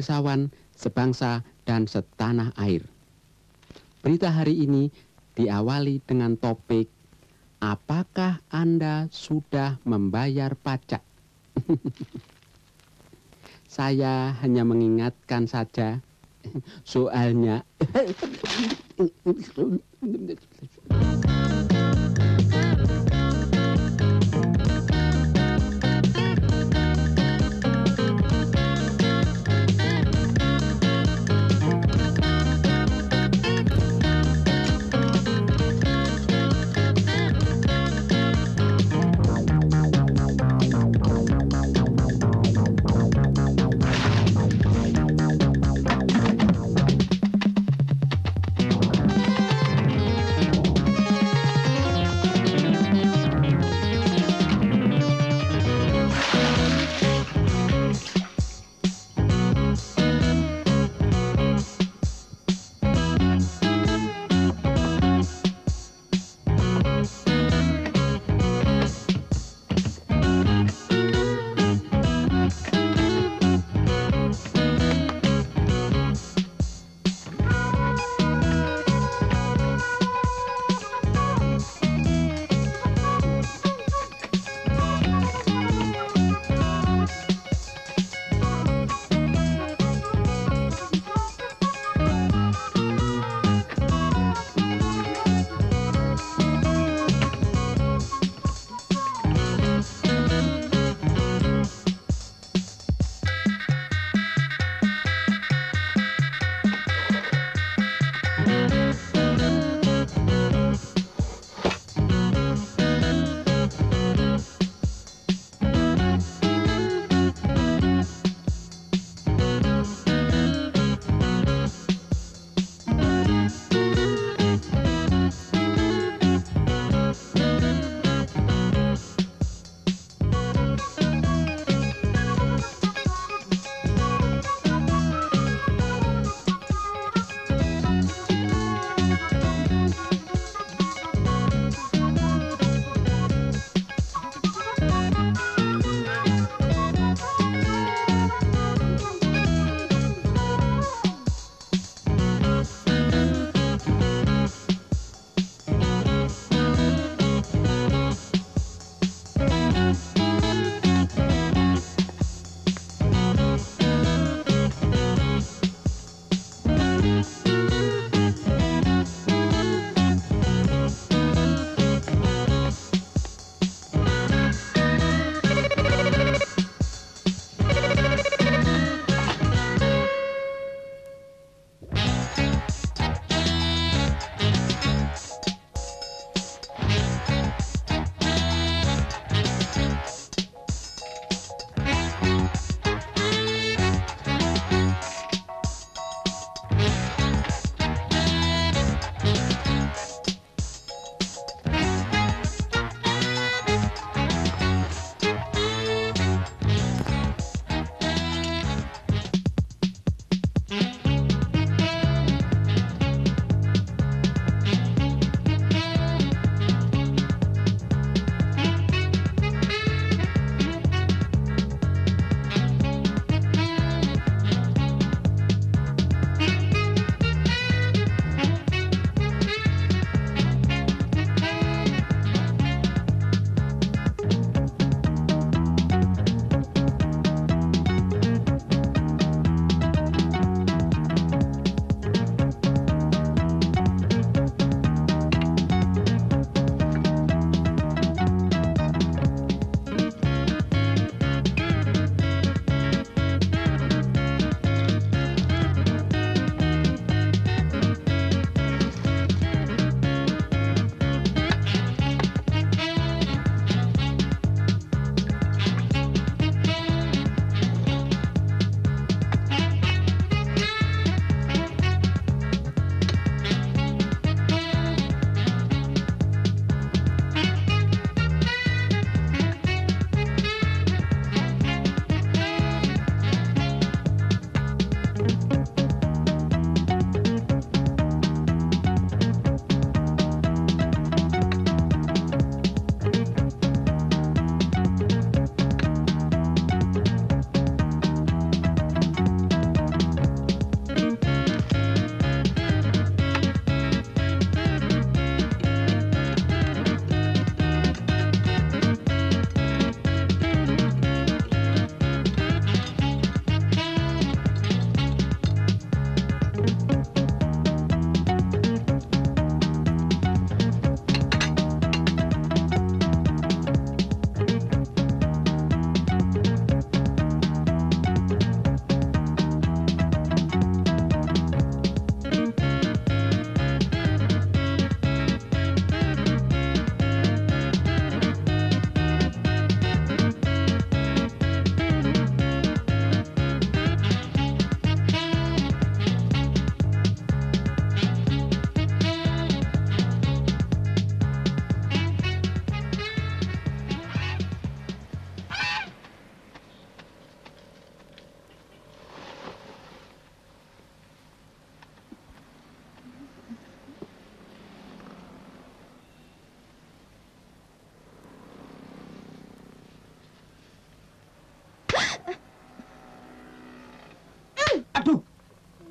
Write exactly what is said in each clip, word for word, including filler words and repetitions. sawan, sebangsa, dan setanah air. Berita hari ini diawali dengan topik, apakah Anda sudah membayar pajak? Saya hanya mengingatkan saja, soalnya...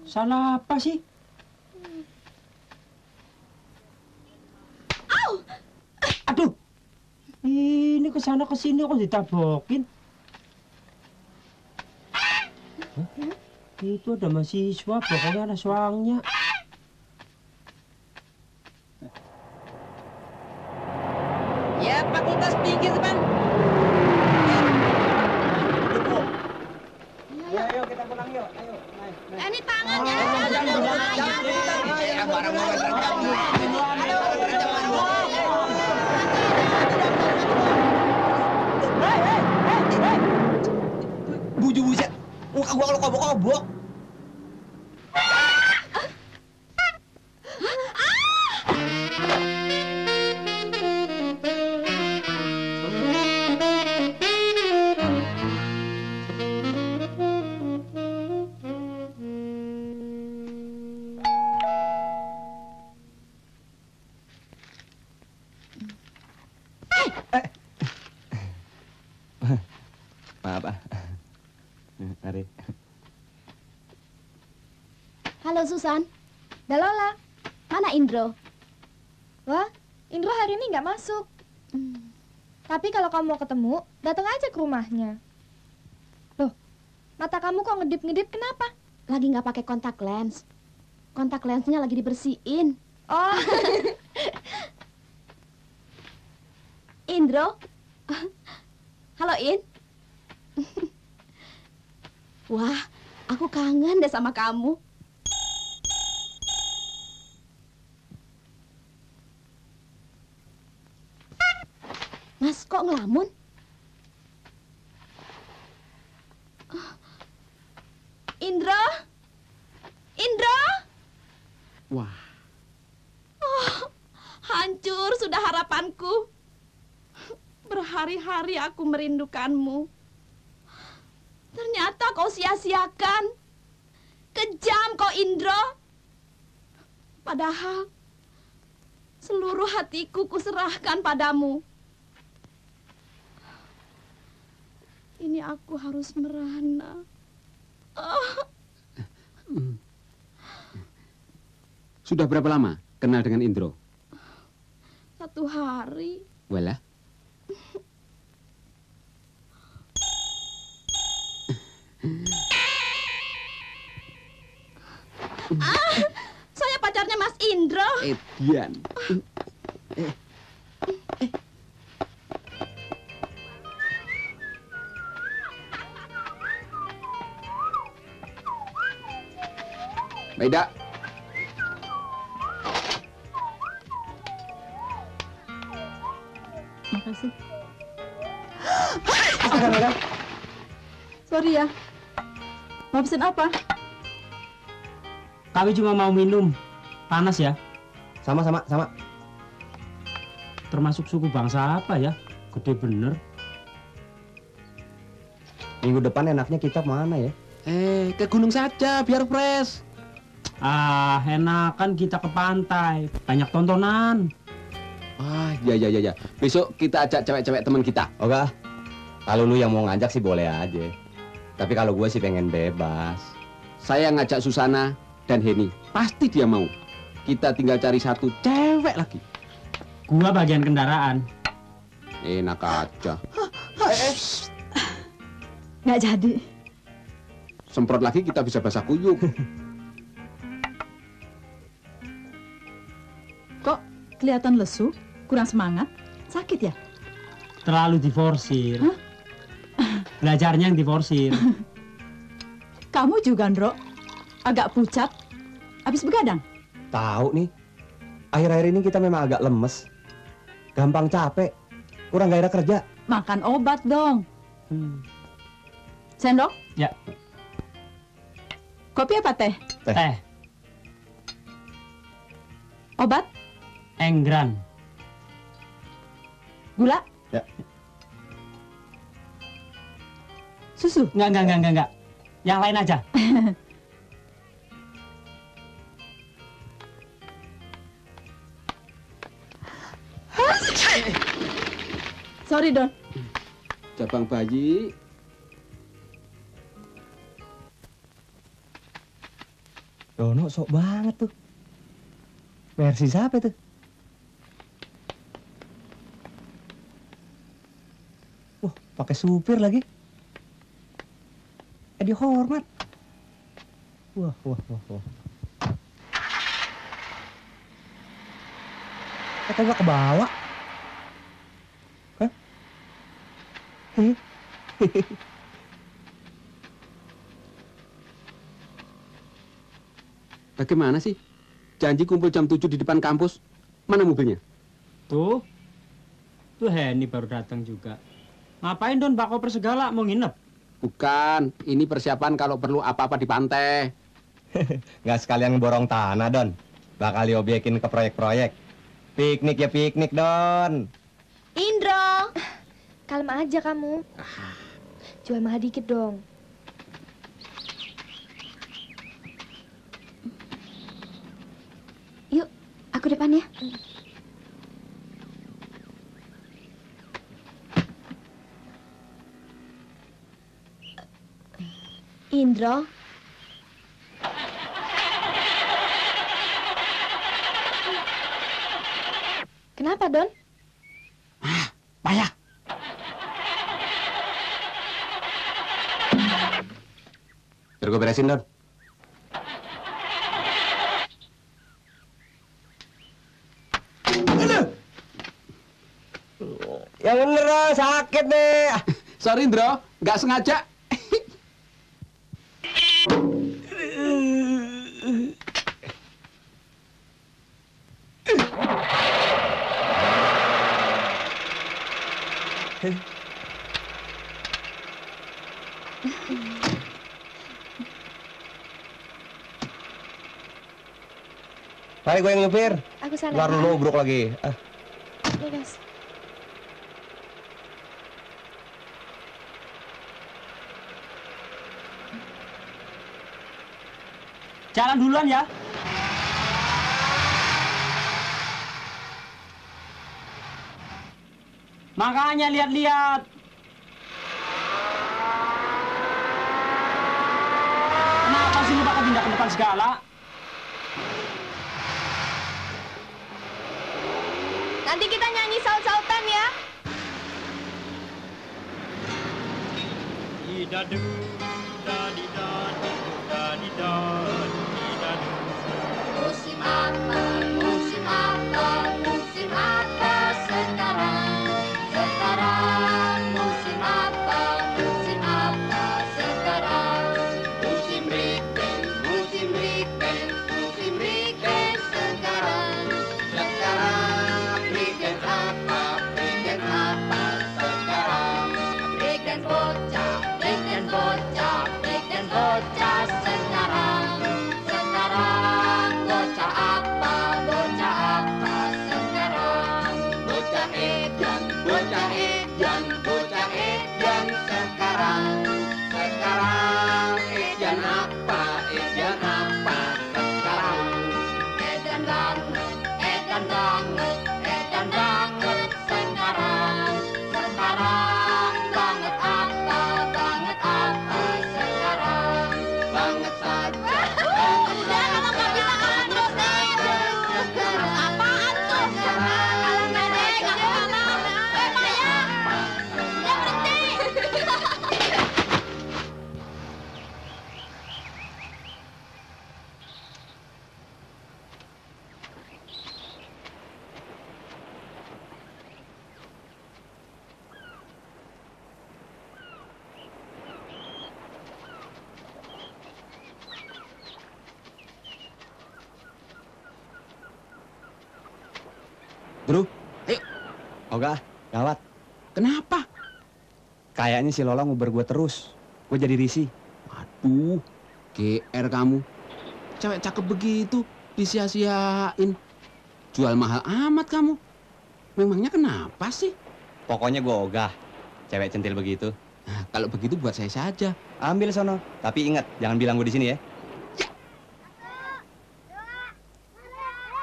Salah apa sih? Au! Aduh! Ini kesana kesini kok ditabokin. Hah? Itu ada mahasiswa, pokoknya ada suangnya. Ya, fakultas pinggir depan. Ya, ayo kita pulang yuk. Ayo, naik. naik. Eh, ini tangan ya. Buju-buset. Muka gua kalau kobok-kobok. Halo Susan, da Lola, mana Indro? Wah, Indro hari ini nggak masuk. Hmm. Tapi kalau kamu mau ketemu, datang aja ke rumahnya. Loh, mata kamu kok ngedip-ngedip kenapa? Lagi nggak pakai kontak lens. Kontak lensnya lagi dibersihin. Oh. Indro, halo In. Wah, aku kangen deh sama kamu. Mas, kok ngelamun? Oh. Indro? Indro? Wah. Oh, hancur sudah harapanku. Berhari-hari aku merindukanmu. Ternyata kau sia-siakan. Kejam kau, Indro. Padahal seluruh hatiku kuserahkan padamu. Ini aku harus merana. Oh. Sudah berapa lama kenal dengan Indro? Satu hari. Walah. Ah, saya pacarnya Mas Indro. Eh, Dian. Eh. Eh. Baida. Makasih. Astaga, Vera. Sorry ya. Mau pesen apa? Kami cuma mau minum. Panas ya? Sama, sama, sama. Termasuk suku bangsa apa ya? Gede bener. Minggu depan enaknya kita mana ya? Eh, ke gunung saja biar fresh. Ah, enakan kita ke pantai, banyak tontonan. Ah, ya ya ya ya. Besok kita ajak cewek-cewek teman kita. Oke. Kalau lu yang mau ngajak sih boleh aja. Tapi kalau gue sih pengen bebas. Saya ngajak Susana dan Henny, pasti dia mau. Kita tinggal cari satu cewek lagi. Gua bagian kendaraan. Enak aja. Nggak jadi. Semprot lagi kita bisa basah kuyup. Kelihatan lesu, kurang semangat, sakit ya? Terlalu diforsir. Huh? Belajarnya yang diforsir. Kamu juga, Ndro. Agak pucat, habis begadang. Tahu nih, akhir-akhir ini kita memang agak lemes. Gampang capek, kurang gairah kerja. Makan obat dong. Hmm. Sendok? Ya. Kopi apa teh? Teh. teh. Obat? Enggran. Gula? Ya. Susu? Enggak, enggak, enggak, enggak. Yang lain aja. Sorry, Don. Cabang bayi. Dono sok banget tuh. Versi siapa tuh? Wah, pakai supir lagi. Eh, dihormat. Wah, wah, wah, wah. Kata gua kebawa. Hah? Hehehe. Bagaimana sih? Janji kumpul jam tujuh di depan kampus. Mana mobilnya? Tuh. Tuh Henny baru datang juga. Ngapain Don bak koper segala, mau nginep? Bukan, ini persiapan kalau perlu apa-apa di pantai. Nggak sekalian ngeborong tanah, Don. Bakal diobekin ke proyek-proyek. Piknik ya piknik, Don. Indro, kalem aja kamu. Jual mahal dikit dong. Aku depan ya. Indro. Kenapa, Don? Ah, payah. Terus gue beresin, Don. Yang bener, sakit deh. Sorry, Indro, nggak sengaja. Mari gue yang nyupir. Aku salah. Luar lu brok lagi. Ah. Ya, guys. Jalan duluan ya. Makanya lihat-lihat. Kenapa sih lu bakal pindah ke depan segala? Nanti kita nyanyi saut-sautan ya. Didadu, dadidadu, dadidadu. Musim apa, musim apa, musim apa sekarang? Sekarang musim apa, musim apa sekarang? Musim regen, musim regen, musim regen sekarang. Sekarang regen apa, regen apa sekarang? Regen bocah, regen bocah, regen bocah sekarang. Bro, ayo. Oga, gawat. Kenapa? Kayaknya si Lola nguber gue terus. Gue jadi risih. Aduh, G R kamu. Cewek cakep begitu, disia-siain. Jual mahal amat kamu. Memangnya kenapa sih? Pokoknya gue ogah. Cewek centil begitu. Nah, kalau begitu buat saya saja. Ambil sono. Tapi ingat, jangan bilang gue di sini ya. Ya.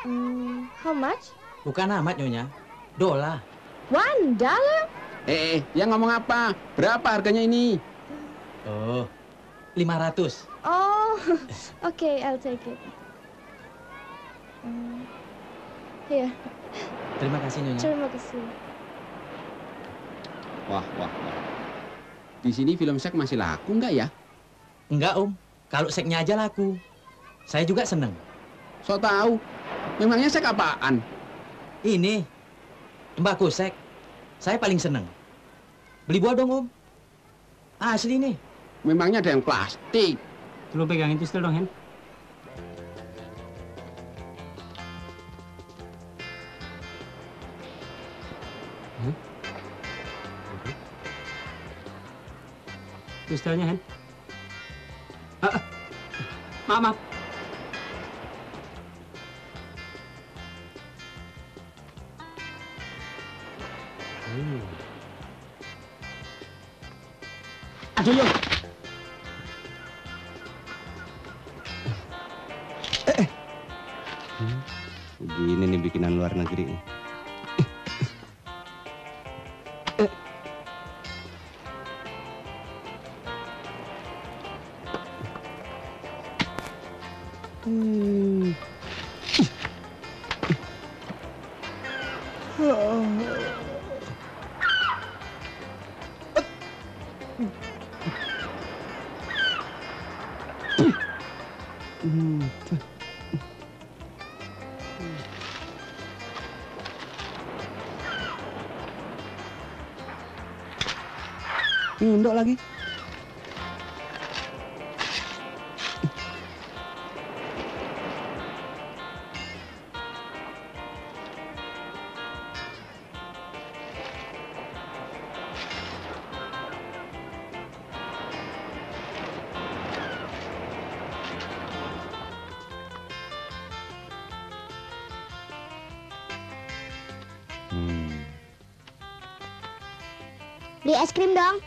Hmm, how much? Bukan amat, Nyonya. Dolar. One dollar? Eh, eh, yang ngomong apa? Berapa harganya ini? Oh, lima ratus. Oh. Okay, I'll take it. Um, Iya. Terima kasih, Nyonya. Terima kasih. Wah, wah, wah. Di sini film sek masih laku nggak ya? Enggak, Om. Kalau seknya aja laku. Saya juga seneng. So tahu. Memangnya sek apaan? Ini. Mbakku sek. Saya paling seneng. Beli buah dong, Om. Asli nih. Memangnya ada yang plastik? Lu pegangin pistol dong, Hen. Pistolnya, Hen. Ah, ah. Maaf, maaf. Hmm. Aduh, yo. Ini nih bikinan luar negeri. Hmm. Indok lagi. Hmm. Beli es krim dong.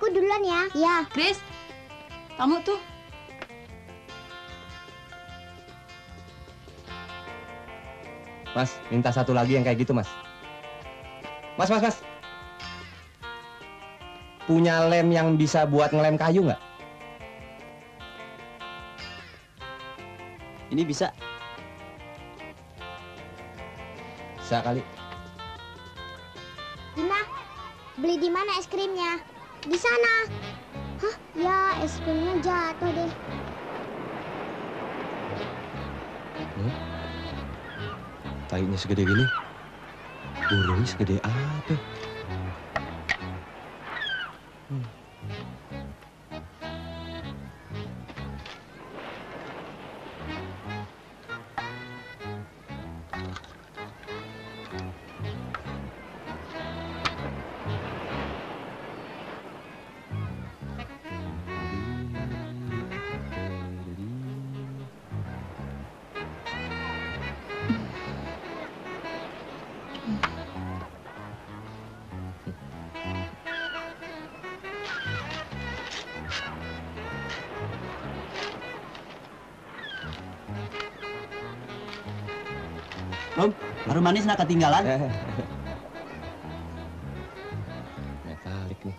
Aku duluan ya. Ya, Chris, kamu tuh. Mas, minta satu lagi yang kayak gitu, Mas. Mas, Mas, Mas. Punya lem yang bisa buat ngelem kayu nggak? Ini bisa. Bisa kali. Beli di mana es krimnya? Di sana. Hah? Ya, es krimnya jatuh deh. Hmm? Tainya segede gini. Burungnya segede apa? Hmm. Harum manis nak ketinggalan. Metalik nih.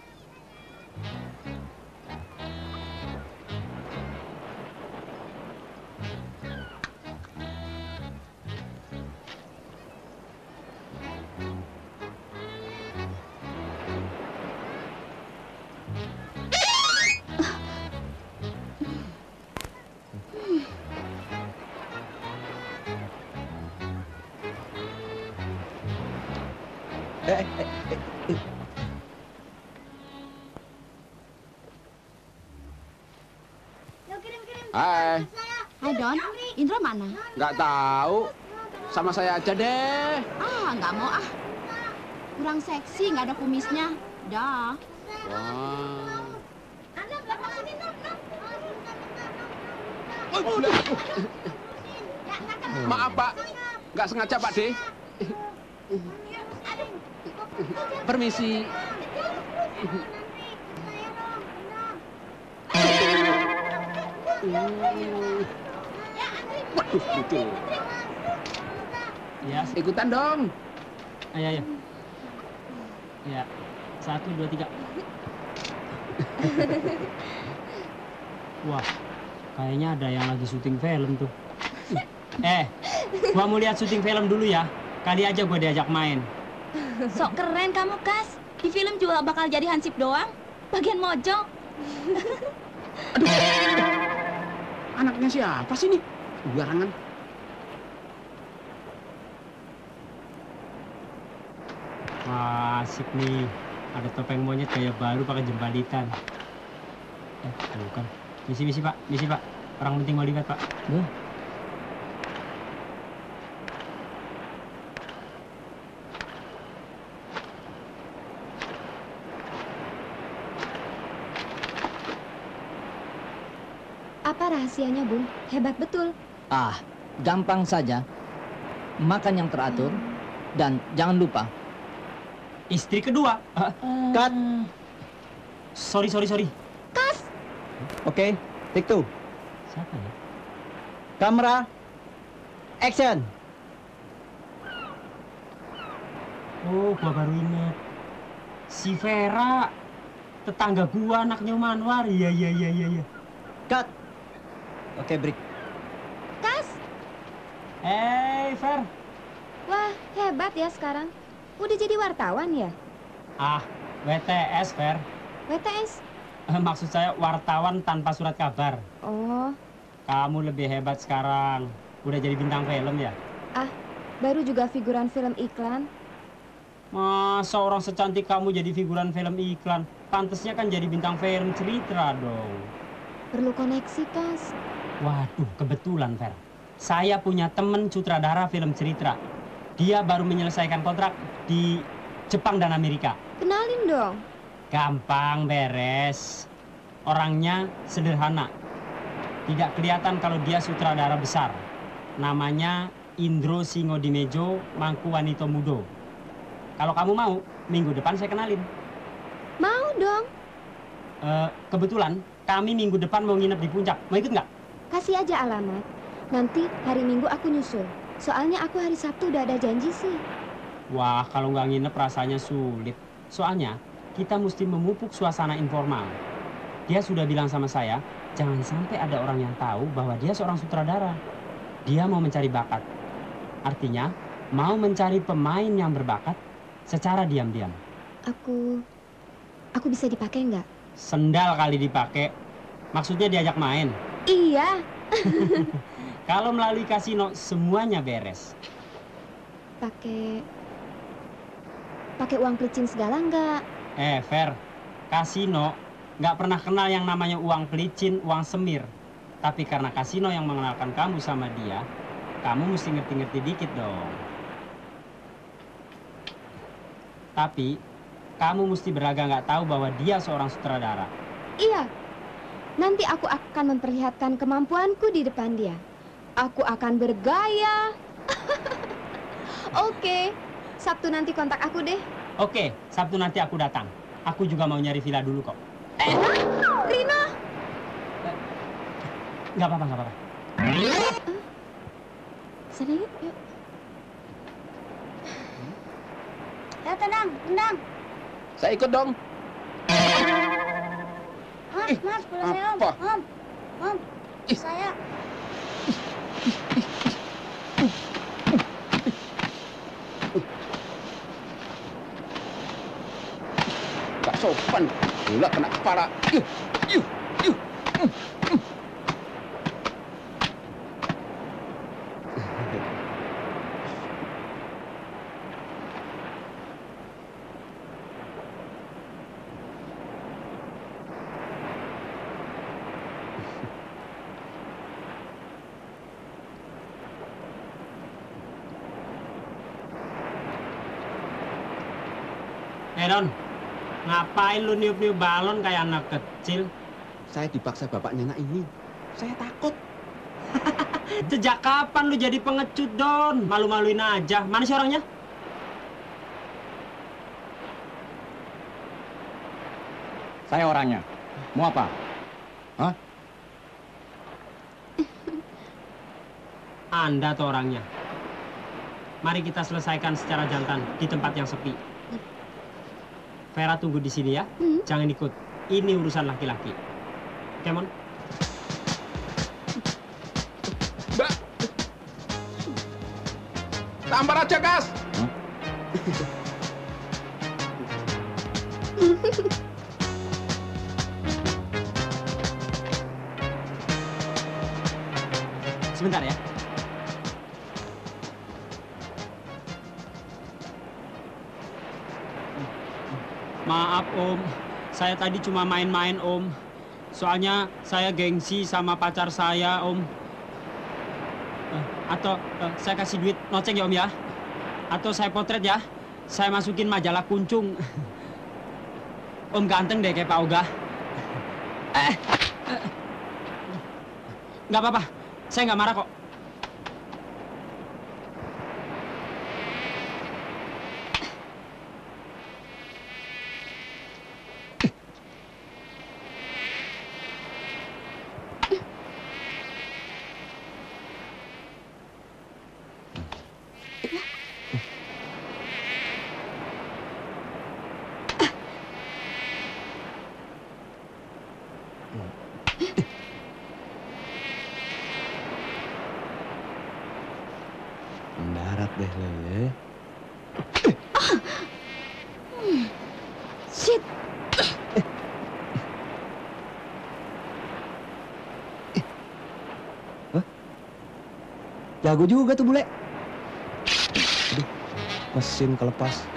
Nggak tahu, sama saya aja deh. Ah, nggak mau ah. Kurang seksi, nggak ada kumisnya. Dah. Wah. Oh, udah. Maaf Pak, nggak sengaja Pak De. Permisi. Waduh, betul. Yes. Ikutan dong. Ayo, ayo. Ya, satu, dua, tiga. Wah, kayaknya ada yang lagi syuting film tuh. Eh, gua mau lihat syuting film dulu ya. Kali aja gua diajak main. Sok keren kamu, Kas. Di film juga bakal jadi hansip doang. Bagian mojok. Anaknya siapa sih nih? Barangan. Wah, asik nih. Ada topeng monyet kayak baru pakai jembalitan. Eh, bukan. Misi, misi, Pak. Misi, Pak. Orang penting mau lihat, Pak. Duh. Apa rahasianya, Bung? Hebat betul. Ah, gampang saja. Makan yang teratur. Hmm. Dan jangan lupa. Istri kedua. Uh. Cut. Sorry, sorry, sorry. Kas. Oke, okay, take two. Siapa ya? Kamera. Action. Oh, gua baru ingat. Si Vera. Tetangga gua, anaknya Manwar. Iya, iya, iya, iya. Ya. Cut. Oke, break. Kas. Hey, Fer. Wah, hebat ya sekarang. Udah jadi wartawan ya? Ah, W T S, Fer. W T S? Maksud saya wartawan tanpa surat kabar. Oh. Kamu lebih hebat sekarang. Udah jadi bintang film ya? Ah, baru juga figuran film iklan. Masa orang secantik kamu jadi figuran film iklan? Pantesnya kan jadi bintang film cerita dong. Perlu koneksi, Kas. Waduh, kebetulan, Fer. Saya punya temen sutradara film cerita. Dia baru menyelesaikan kontrak di Jepang dan Amerika. Kenalin dong. Gampang beres. Orangnya sederhana. Tidak kelihatan kalau dia sutradara besar. Namanya Indro Singodimejo Mangkuwanito Mudo. Kalau kamu mau, minggu depan saya kenalin. Mau dong. Uh, kebetulan kami minggu depan mau nginep di Puncak. Mau ikut nggak? Kasih aja alamat. Nanti hari Minggu aku nyusul. Soalnya aku hari Sabtu udah ada janji sih. Wah, kalau nggak nginep rasanya sulit. Soalnya kita mesti memupuk suasana informal. Dia sudah bilang sama saya, jangan sampai ada orang yang tahu bahwa dia seorang sutradara. Dia mau mencari bakat. Artinya, mau mencari pemain yang berbakat secara diam-diam. Aku... Aku bisa dipakai nggak? Sendal kali dipakai. Maksudnya diajak main? Iya. Kalau melalui kasino semuanya beres. Pakai pakai uang pelicin segala nggak? Eh, Fer, kasino nggak pernah kenal yang namanya uang pelicin, uang semir. Tapi karena kasino yang mengenalkan kamu sama dia, kamu mesti ngerti-ngerti dikit dong. Tapi kamu mesti berlagak nggak tahu bahwa dia seorang sutradara. Iya. Nanti aku akan memperlihatkan kemampuanku di depan dia. Aku akan bergaya. Oke, okay. Sabtu nanti kontak aku deh. Oke, okay. Sabtu nanti aku datang. Aku juga mau nyari villa dulu kok. Eh, Rino. Gak apa-apa, gak apa-apa. Sana yuk, yuk. Ya, tenang, tenang. Saya ikut dong. Mas, mas, boleh saya, Om? Om, Om, saya... Gak sopan, gula kena kepala. Yuh, yuh, yuh. Ngapain lu niup-niup balon kayak anak kecil? Saya dipaksa bapaknya nak ini. Saya takut. Sejak kapan lu jadi pengecut, Don? Malu-maluin aja. Mana sih orangnya? Saya orangnya. Mau apa? Hah? Anda tuh orangnya. Mari kita selesaikan secara jantan di tempat yang sepi. Vera tunggu di sini ya, hmm. Jangan ikut. Ini urusan laki-laki. Come on. Mbak, tampar aja gas. Hmm? Sebentar ya. Maaf Om, saya tadi cuma main-main Om. Soalnya saya gengsi sama pacar saya Om. Eh, atau eh, saya kasih duit noceng ya Om ya. Atau saya potret ya. Saya masukin majalah Kuncung. Om ganteng deh kayak Pak Oga. Eh, eh. Nggak apa-apa, saya nggak marah kok. Jago juga tuh bule. Aduh, mesin kelepas.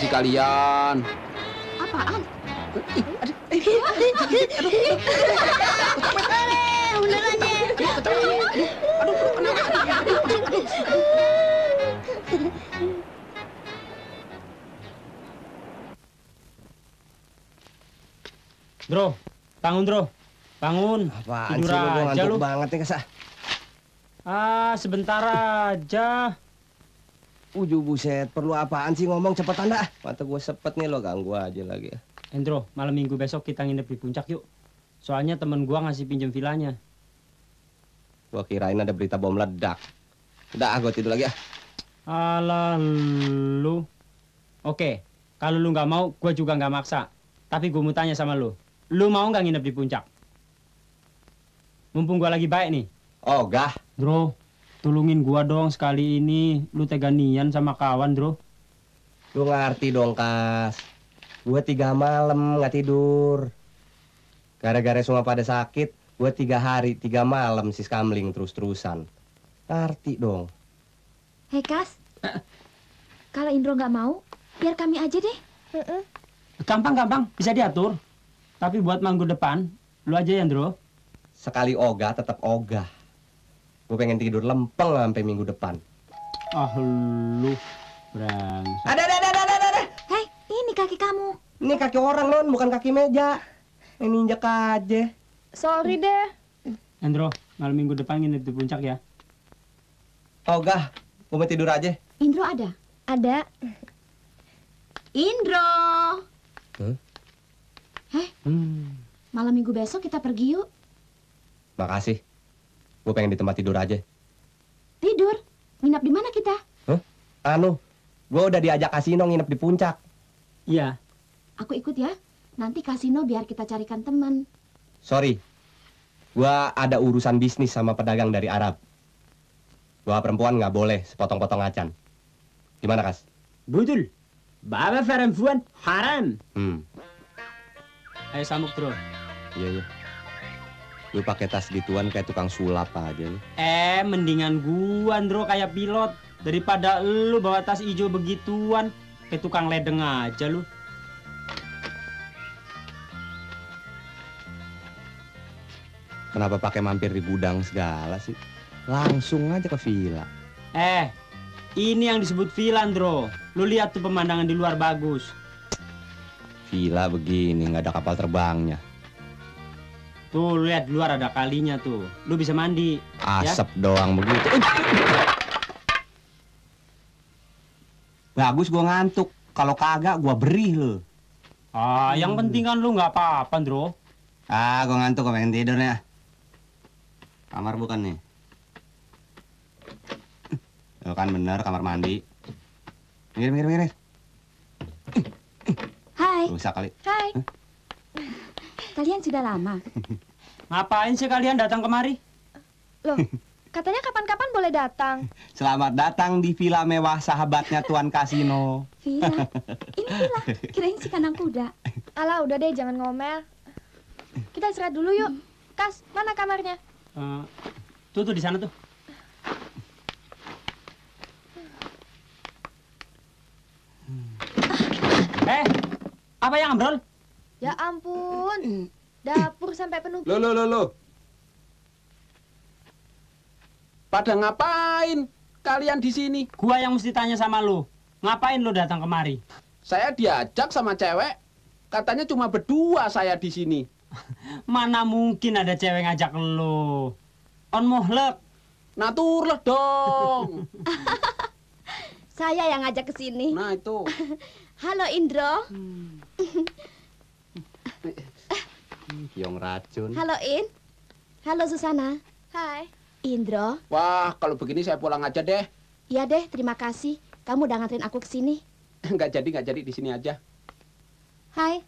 Si kalian apaan? Bro, bangun bro, bangun. Apaan tidur sih, aja lu banget nih kesah. Ah, sebentar aja. Ujuh buset, perlu apaan sih ngomong cepetan dah. Mata gue sepet nih lo, ganggu aja lagi. Indro, malam minggu besok kita nginep di puncak yuk. Soalnya temen gue ngasih pinjem vilanya. Gue kirain ada berita bom ledak. Udah, gue tidur lagi ya. Alah lu. Oke, Kalau lu nggak mau, gue juga nggak maksa. Tapi gue mau tanya sama lu, lu mau nggak nginep di puncak? Mumpung gue lagi baik nih. Oh, gah. Bro, tolongin gue dong sekali ini. Lu teganian sama kawan, bro. Lu ngerti dong, Kas. Gue tiga malam nggak tidur. Gara-gara semua pada sakit, gue tiga hari, tiga malam sis kamling terus-terusan. Ngerti dong. Hei, Kas. Kalau Indro nggak mau, biar kami aja deh. Gampang-gampang, bisa diatur. Tapi buat minggu depan, lu aja ya, Ndro. Sekali ogah, tetap ogah. Gue pengen tidur lempeng sampai minggu depan. Ah, lu berangsa. Ada, ada, ada, ada, ada. Hei, ini kaki kamu. Ini kaki orang, non, bukan kaki meja. Ini injak aja. Sorry deh. Ndro, malam minggu depan nginep di puncak ya. Ogah, gue mau tidur aja. Indro ada? Ada. Indro. Huh? Heh? Hmm. Malam minggu besok kita pergi yuk. Makasih. Gue pengen di tempat tidur aja. Tidur? Nginap di mana kita? Huh? Anu, gue udah diajak Kasino nginep di puncak. Iya. Aku ikut ya. Nanti Kasino biar kita carikan teman. Sorry. Gue ada urusan bisnis sama pedagang dari Arab. Gue perempuan nggak boleh sepotong-potong acan. Gimana, Kas? Betul. Bapak perempuan haram. Hmm. Ayo sambut, bro. Iya, iya. Lu pakai tas gituan kayak tukang sulap aja lu. Eh, mendingan gua, Andro, kayak pilot. Daripada lu bawa tas hijau begituan kayak tukang ledeng aja lu. Kenapa pakai mampir di gudang segala sih? Langsung aja ke villa. Eh, ini yang disebut villa, Andro. Lu lihat tuh pemandangan di luar bagus. Villa begini, nggak ada kapal terbangnya. Tuh, lu lihat di luar ada kalinya tuh. Lu bisa mandi. Asap ya? Doang begitu. Bagus gua ngantuk. Kalau kagak gua berih lu. Ah, yang hmm. penting kan lu nggak apa-apa, Andro. Ah, gua ngantuk, gua pengen tidurnya. Kamar bukan nih. Loh kan bener, kamar mandi. Minggir, minggir, minggir. Hai. Rusak kali. Hai. Huh? Kalian sudah lama. Ngapain sih kalian datang kemari? Loh, katanya kapan-kapan boleh datang. Selamat datang di villa mewah sahabatnya Tuan Kasino. Villa? Ini villa. Kirain si kandang kuda. Alah, udah deh, jangan ngomel. Kita istirahat dulu yuk. Kas, mana kamarnya? Uh, tuh, tuh, di sana tuh. Eh, apa yang ambrol? Ya ampun, dapur sampai penuh. Lo, lo, lo, lo. Pada ngapain kalian di sini? Gua yang mesti tanya sama lo. Ngapain lo datang kemari? Saya diajak sama cewek. Katanya cuma berdua saya di sini. Mana mungkin ada cewek ngajak lo? On muhlek. Naturlah dong. Saya yang ngajak ke sini. Nah, itu. Halo, Indro. Hmm. Kiong racun. Halo, In. Halo, Susana. Hai. Indro. Wah, kalau begini saya pulang aja deh. Iya deh, terima kasih. Kamu udah nganterin aku ke sini. Nggak jadi, nggak jadi. Di sini aja. Hai.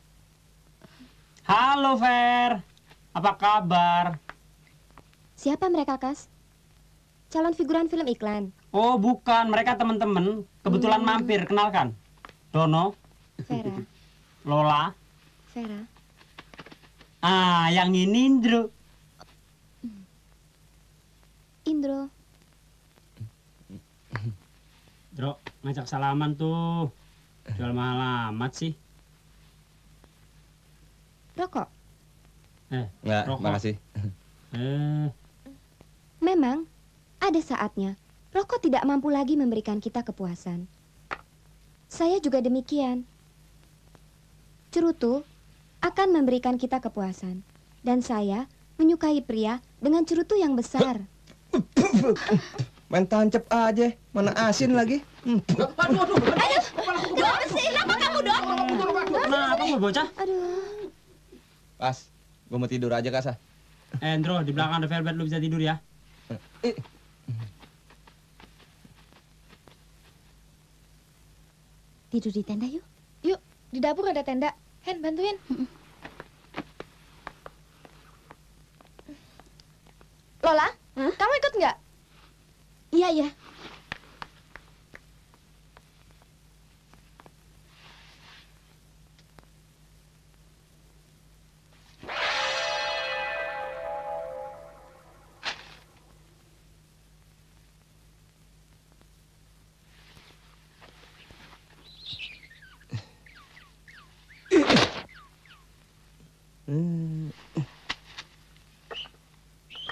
Halo, Fer. Apa kabar? Siapa mereka, Kas? Calon figuran film iklan. Oh, bukan. Mereka teman-teman. Kebetulan hmm. mampir. Kenalkan. Dono, Vera, Lola, Vera. Ah, yang ini Indro. Indro. Indro, ngajak salaman tuh. Jual mahal amat sih. Rokok? Eh, nggak, rokok. Makasih. Eh. Memang, ada saatnya. Rokok tidak mampu lagi memberikan kita kepuasan. Saya juga demikian. Cerutu akan memberikan kita kepuasan. Dan saya menyukai pria dengan cerutu yang besar. Main tancap aja, mana asin lagi. Aduh, aduh, aduh. Kenapa sih? Kenapa kamu, Dok? Kenapa mau bocah? Aduh. Pas, gue mau tidur aja, Kasa. Eh, Andro, di belakang ada velvet, lu bisa tidur ya. Tidur di tenda yuk. Yuk. Di dapur ada tenda. Hen, bantuin. Lola, huh? Kamu ikut nggak? Iya, iya.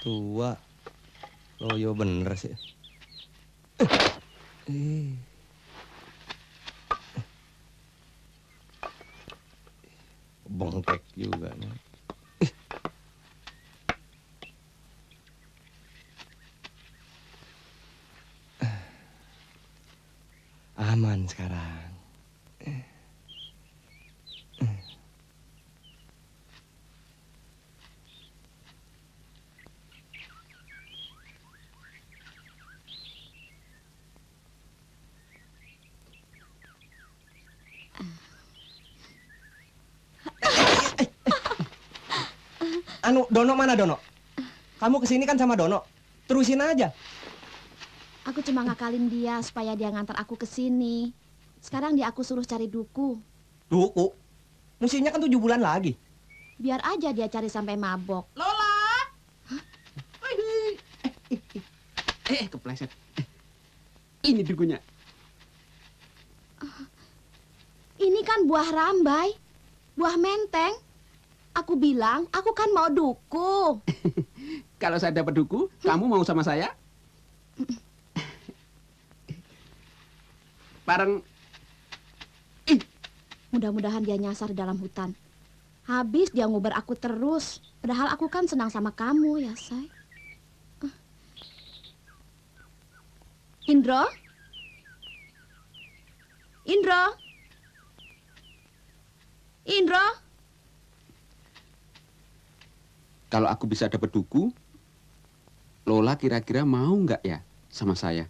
Tua, loyo bener sih. Eh. Bengkek juga nih. Eh. Aman sekarang. Eh. Anu, Dono mana Dono? Kamu kesini kan sama Dono. Terusin aja. Aku cuma ngakalin dia supaya dia ngantar aku kesini. Sekarang dia aku suruh cari duku. Duku? Musinya kan tujuh bulan lagi. Biar aja dia cari sampai mabok. Lola! Hah? Eh, eh, eh. eh kepleset. Eh. Ini dukunya. Ini kan buah rambai, buah menteng. Aku bilang, aku kan mau duku. Kalau saya dapat duku, kamu mau sama saya? Parang... Mudah-mudahan dia nyasar dalam hutan. Habis dia nguber aku terus. Padahal aku kan senang sama kamu, ya say. Indro? Indro? Indro? Kalau aku bisa dapat duku, Lola kira-kira mau nggak ya sama saya?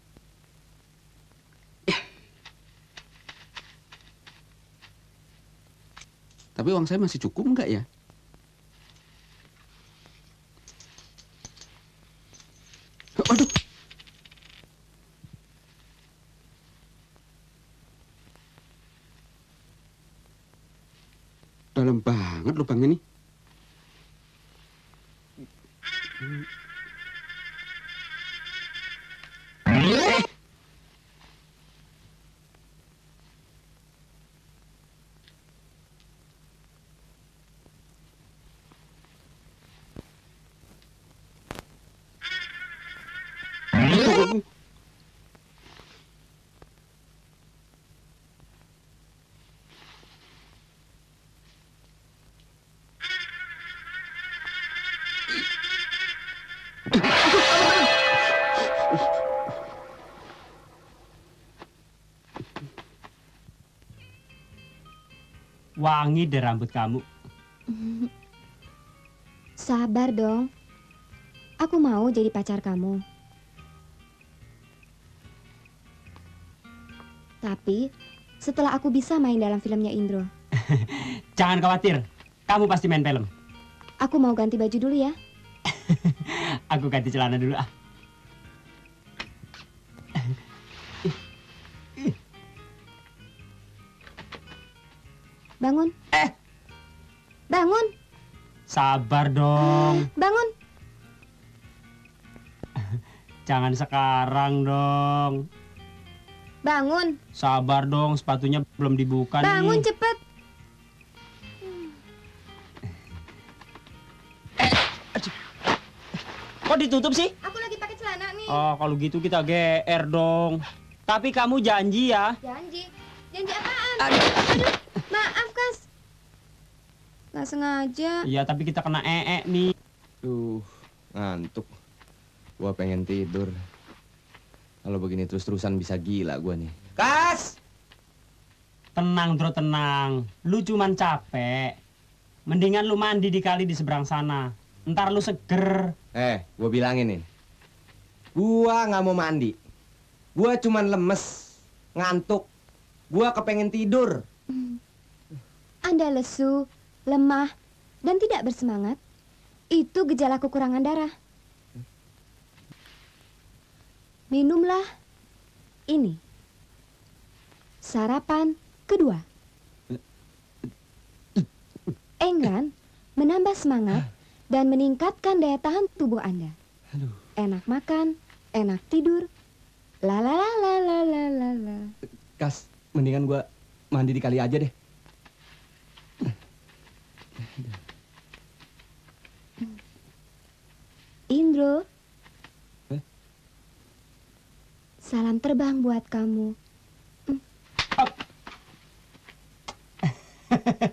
Eh. Tapi uang saya masih cukup nggak ya? Aduh. Dalam banget lubangnya nih. Wangi deh rambut kamu. Sabar dong. Aku mau jadi pacar kamu. Tapi setelah aku bisa main dalam filmnya Indro. Jangan khawatir. Kamu pasti main film. Aku mau ganti baju dulu ya. Aku ganti celana dulu ah. Bangun. Eh. Bangun. Sabar dong. Bangun. Jangan sekarang dong. Bangun. Sabar dong, sepatunya belum dibuka. Bangun nih. Cepet. Eh. Kok ditutup sih? Aku lagi pakai celana nih. Oh, kalau gitu kita G R dong. Tapi kamu janji ya. Janji. Janji apaan? Aduh. Aduh. Maaf, Kas. Gak sengaja. Iya, tapi kita kena ee nih. Duh, ngantuk. Gua pengen tidur. Kalau begini terus-terusan bisa gila gua nih. Kas! Tenang, Dro, tenang. Lu cuman capek. Mendingan lu mandi di kali di seberang sana. Ntar lu seger. Eh, gua bilangin nih. Gua gak mau mandi. Gua cuman lemes, ngantuk. Gua kepengen tidur. Mm. Anda lesu, lemah, dan tidak bersemangat. Itu gejala kekurangan darah. Minumlah ini. Sarapan kedua. Engran menambah semangat dan meningkatkan daya tahan tubuh Anda. Enak makan, enak tidur. La la la la la la la la. Kas, mendingan gua mandi di kali aja deh. Indro, eh? Salam terbang buat kamu. Mm.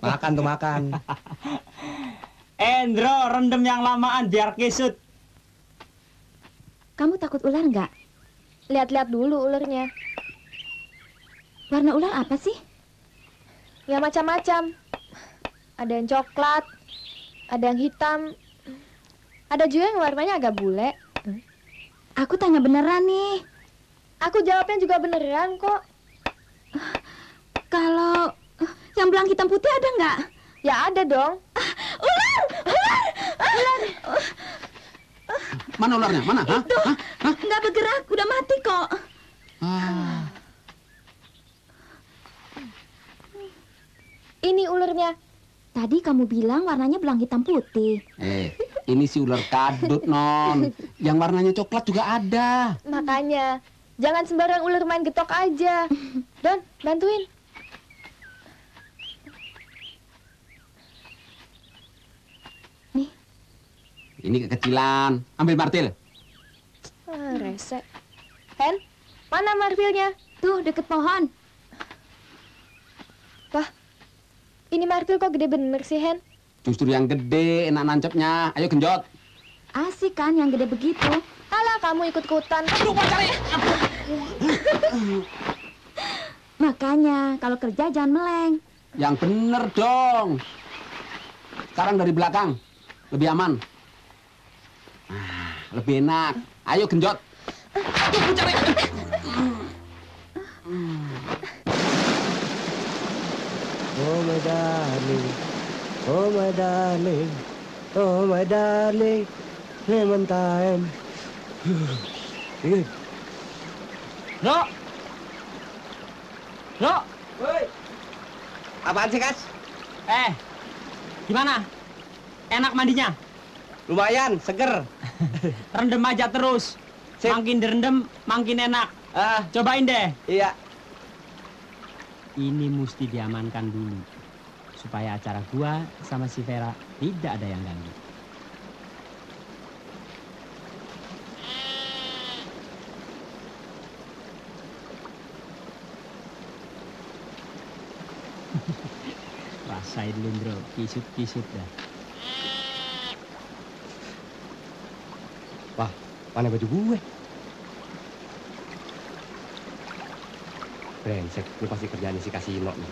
Makan tuh makan. Indro, rendam yang lamaan biar kesut. Kamu takut ular nggak? Lihat-lihat dulu ularnya. Warna ular apa sih? Ya macam-macam. Ada yang coklat, ada yang hitam. Ada juga yang warnanya agak bule. Aku tanya beneran nih. Aku jawabnya juga beneran kok. Uh, kalau uh, yang bilang hitam putih ada nggak? Ya ada dong. Uh, ular! Ular! Uh, ular! Uh, uh, mana ularnya? Mana? Hah? Hah? Hah? Nggak bergerak, udah mati kok. Ah. Ini ularnya. Tadi kamu bilang warnanya belang hitam putih. Eh, ini si ular kadut, Non. Yang warnanya coklat juga ada. Makanya, jangan sembarang ular main getok aja. Don, bantuin. Nih. Ini kekecilan. Ambil martil. Ah, resek. Hen, mana martilnya? Tuh, deket pohon. Wah. Ini martil kok gede bener sih, Hen? Justru yang gede, enak nancapnya. Ayo genjot. Asik kan yang gede begitu. Alah, kamu ikut-ikutan. Aduh, pacarnya. Makanya, kalau kerja jangan meleng. Yang bener dong. Sekarang dari belakang. Lebih aman. Nah, lebih enak. Ayo genjot. Aduh, pacarnya. Oh my darling, oh my darling, oh my darling, lemon time. No, no, woi, apaan sih Kas? Eh, gimana? Enak mandinya? Lumayan, seger. Rendem aja terus. Sip. Makin direndem, makin enak. Uh, Cobain deh. Iya. Ini mesti diamankan dulu, supaya acara gua sama si Vera tidak ada yang ganggu. Rasain dulu, bro. Kisut-kisut dah. Wah, mana baju gue? Brengsek, lu pasti kerjaan si Kasino nih.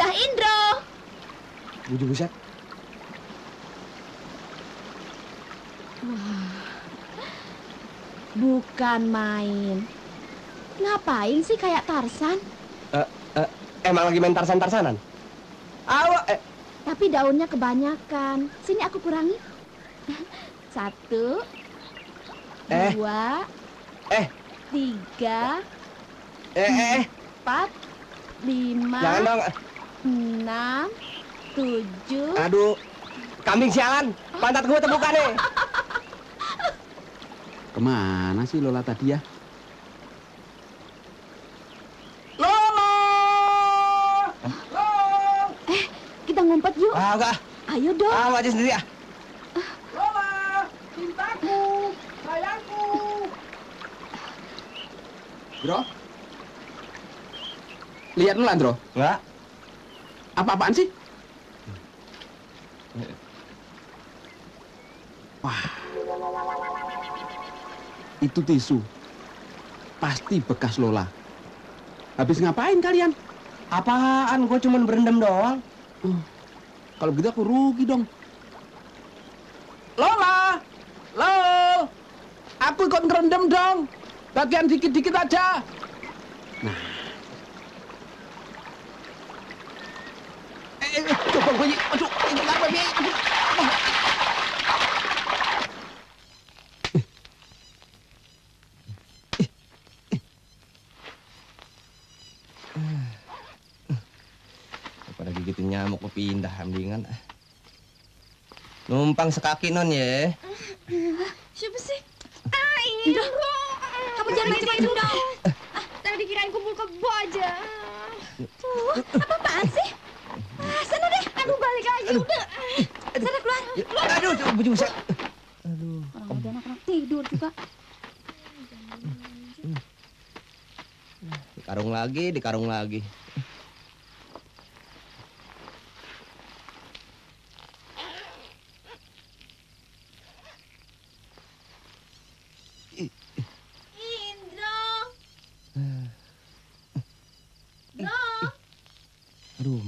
Dah Indro. Bujuk buset. Bukan main. Ngapain sih kayak Tarsan? Uh, uh, emang lagi main Tarsan-Tarsanan? Awa, eh. Tapi daunnya kebanyakan. Sini aku kurangi. Satu. Eh. Dua. Eh. Tiga. Eh. Empat. Lima. Jangan dong. Enam. Tujuh. Aduh. Kambing sialan. Pantat gue terbuka deh. Kemana sih Lola tadi ya? Lola! Lola! Eh, kita ngumpet yuk. Ah, enggak. Ayo dong. Ah, aja sendiri ya. Ah. Lola, cintaku, sayangku. Bro? Lihat lu, Landro. Enggak. Apa-apaan sih? Wah. Itu tisu. Pasti bekas Lola. Habis ngapain kalian? Apaan? Gue cuman berendam doang. Uh, kalau begitu aku rugi dong. Lola! Lol! Aku ikut ngerendam dong. Bagian dikit-dikit aja. Nah. Eh, eh, coba gue... Aduh, ini apa, Bi? Aduh, aduh. Nyamuk pindah mendingan numpang sekaki non ya. Siapa sih? Ah, Indro, kamu jangan macam-macam dong. Tadi dikirain kumpul kebo aja. Tuh, apa-apaan sih? Sana deh, aduh balik lagi udah. Sana keluar, keluar. Aduh, bujung saya. Aduh, orang-orang anak tidur juga. Di karung lagi, di karung lagi.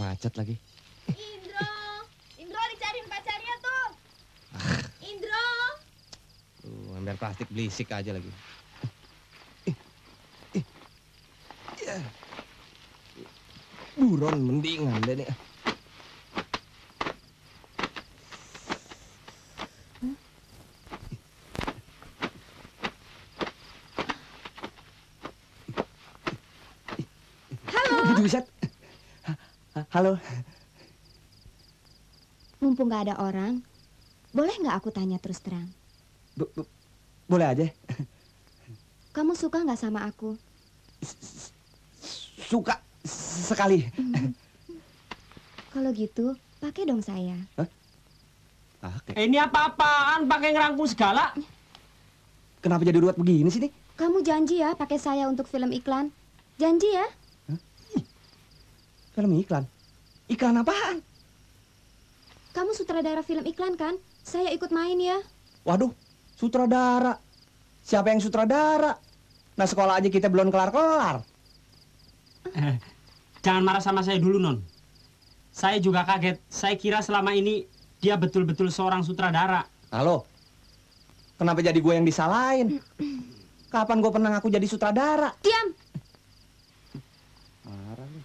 Macet lagi. Indro, Indro dicariin pacarnya tuh. Indro. Tuh, ambil plastik belisik aja lagi. Buron mendingan deh nih. Halo. Mumpung gak ada orang, boleh gak aku tanya terus terang? Bo bo boleh aja. Kamu suka gak sama aku? S suka sekali. Mm-hmm. Kalau gitu, pakai dong saya. Hah? Pakai. Ini apa-apaan? Pakai ngerangkul segala? Kenapa jadi ruwet begini sih nih? Kamu janji ya pakai saya untuk film iklan? Janji ya? Hah? Film iklan? Iklan apaan? Kamu sutradara film iklan kan? Saya ikut main ya. Waduh, sutradara. Siapa yang sutradara? Nah sekolah aja kita belum kelar-kelar. Eh, jangan marah sama saya dulu, Non. Saya juga kaget. Saya kira selama ini dia betul-betul seorang sutradara. Halo? Kenapa jadi gue yang disalahin? Kapan gue pernah ngaku jadi sutradara? Diam! Marah nih.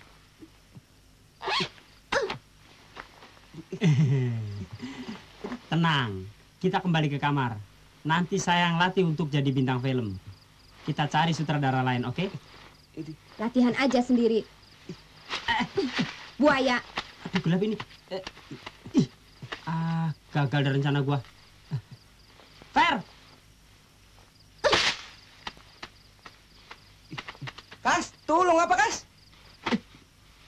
Tenang, kita kembali ke kamar. Nanti saya yang latih untuk jadi bintang film. Kita cari sutradara lain, oke? Okay? Latihan aja sendiri. Buaya. Aduh, gelap ini. Ah, gagal dari rencana gua. Fer! Kas, tolong apa, Kas?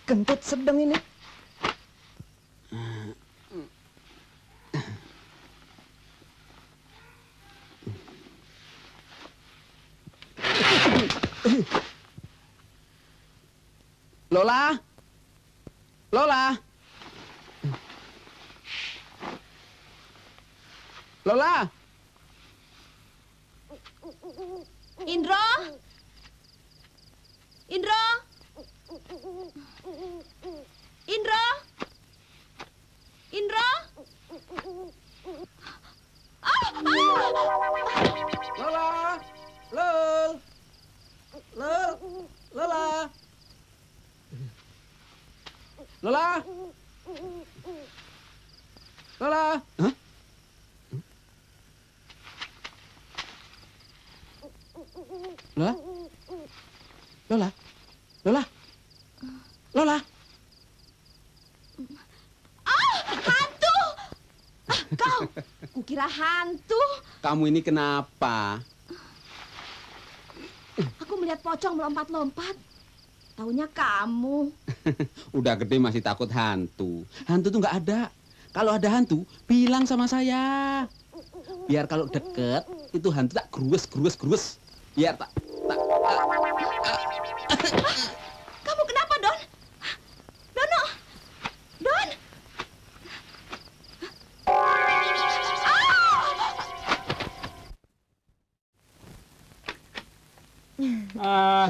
Kentut sedang ini. Lola, Lola, Lola, Indro, Indro, Indro, Indro, ah, ah. Lola, Lol, Lol, Lola. Lola! Lola! Hah? Lola? Lola? Lola? Lola? Ah! Hantu! Ah, kau! Kukira hantu! Kamu ini kenapa? Aku melihat pocong melompat-lompat. Taunya kamu. Udah gede masih takut hantu. Hantu tuh nggak ada. Kalau ada hantu, bilang sama saya. Biar kalau deket, itu hantu tak grues-grues-grues. Biar tak... tak uh, uh. Kamu kenapa, Don? Dono! Don! Ah!